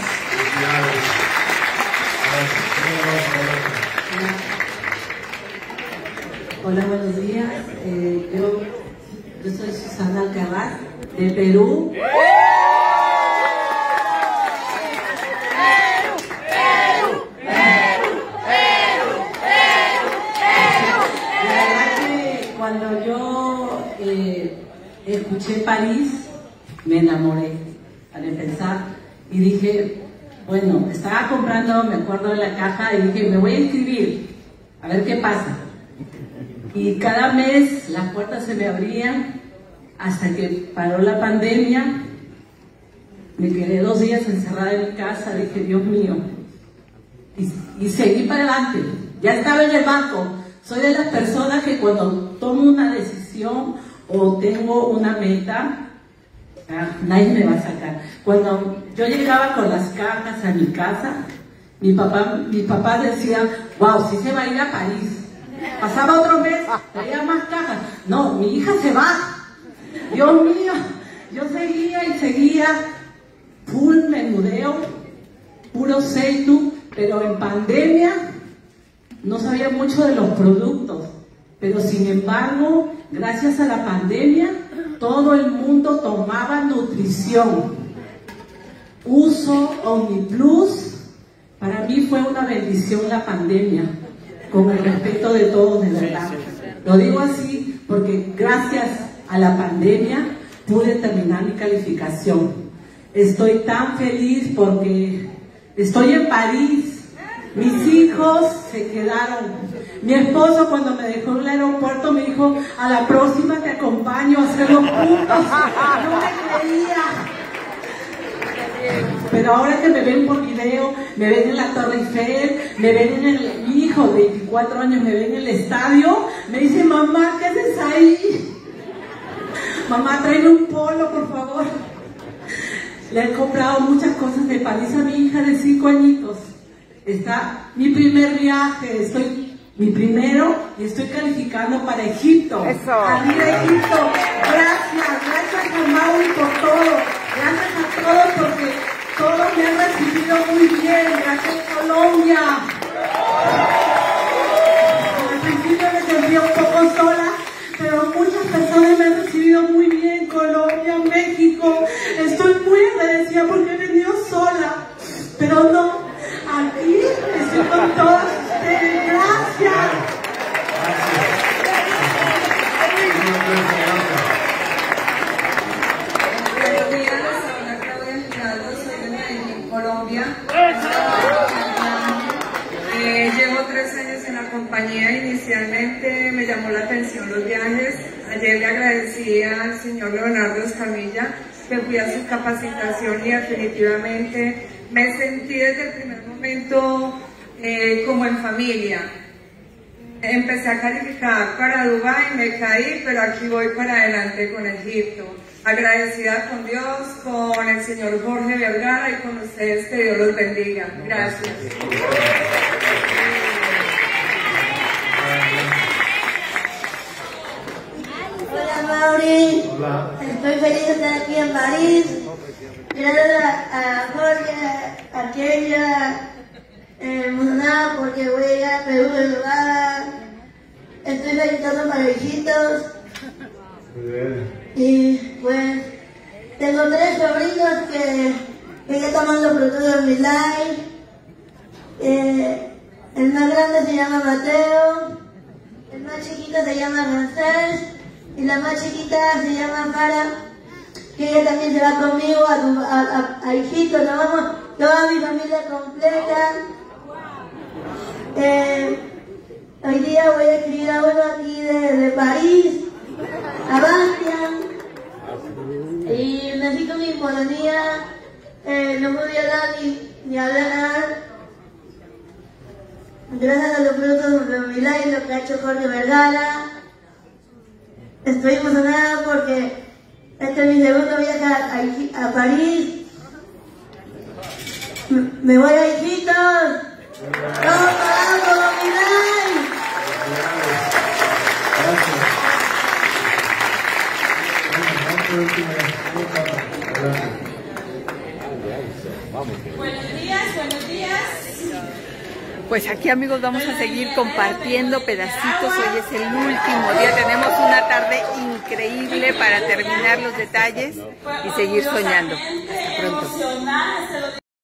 Hola, buenos días. Eh, yo... Yo soy Susana Alcaraz, de Perú. ¡Perú! ¡Perú! ¡Perú! ¡Perú! ¡Perú! La verdad que cuando yo eh, escuché París, me enamoré al empezar. Y dije, bueno, estaba comprando, me acuerdo de la caja, y dije, me voy a inscribir, a ver qué pasa. Y cada mes las puertas se me abrían hasta que paró la pandemia. Me quedé dos días encerrada en casa, dije, Dios mío. Y, y seguí para adelante. Ya estaba en el banco. Soy de las personas que cuando tomo una decisión o tengo una meta, ah, nadie me va a sacar. Cuando yo llegaba con las cajas a mi casa, mi papá, mi papá decía, wow, sí se va a ir a París. Pasaba otro mes, traía más cajas. No, mi hija se va. Dios mío, yo seguía y seguía. Full menudeo, puro seitu, pero en pandemia no sabía mucho de los productos. Pero sin embargo, gracias a la pandemia, todo el mundo tomaba nutrición. Uso Omniplus. Para mí fue una bendición la pandemia. Con el respeto de todos, de verdad. Lo digo así porque gracias a la pandemia pude terminar mi calificación. Estoy tan feliz porque estoy en París. Mis hijos se quedaron. Mi esposo cuando me dejó en el aeropuerto me dijo, a la próxima te acompaño a hacer los puntos. No me creía. Pero ahora que me ven por video, me ven en la Torre Eiffel, me ven en el... Mi hijo de veinticuatro años me ve en el estadio, me dice, mamá, ¿qué haces ahí? Mamá, tráeme un polo, por favor. Le he comprado muchas cosas de París a mi hija de cinco añitos. Está mi primer viaje, estoy mi primero y estoy calificando para Egipto. Eso. ¡Arriba Egipto! Gracias, gracias a Amaury por todo. Gracias a todos porque... todos me han recibido muy bien, gracias Colombia. Al principio me sentía un poco sola, pero muchas personas me han recibido muy bien, Colombia, México. Estoy muy agradecida porque he venido sola, pero no, aquí me llamó la atención los viajes. Ayer le agradecí al señor Leonardo Escamilla, me fui a su capacitación y definitivamente me sentí desde el primer momento eh, como en familia. Empecé a calificar para Dubái, me caí, pero aquí voy para adelante con Egipto. Agradecida con Dios, con el señor Jorge Vergara y con ustedes, que Dios los bendiga. Gracias. Hola, Amaury. Hola. Estoy feliz de estar aquí en París. Gracias a Jorge, a Kenya, eh, Muná, porque voy a llegar a Perú en Guadalajara. Estoy felicitando para viejitos. Muy bien. Y pues tengo tres sobrinos que que ya toman los productos de Omnilife. Eh, el más grande se llama Mateo, el más chiquito se llama Versalles y la más chiquita se llama Mara, que ella también se va conmigo a, a, a, a Egipto. Nos vamos toda mi familia completa. Eh, hoy día voy a escribir a uno aquí de, de París, a Valeria, y nací con mi polonía, eh, no podía hablar ni, ni hablar. Gracias a los productos de Milán y lo que ha hecho Jorge Vergara, estoy emocionada porque este es mi segundo viaje a, a, a París. M me voy a Egipto, todos pagando con Milán. Buenos días, buenos días. Pues aquí, amigos, vamos a seguir compartiendo pedacitos. Hoy es el último día. Tenemos una tarde increíble para terminar los detalles y seguir soñando. Hasta pronto.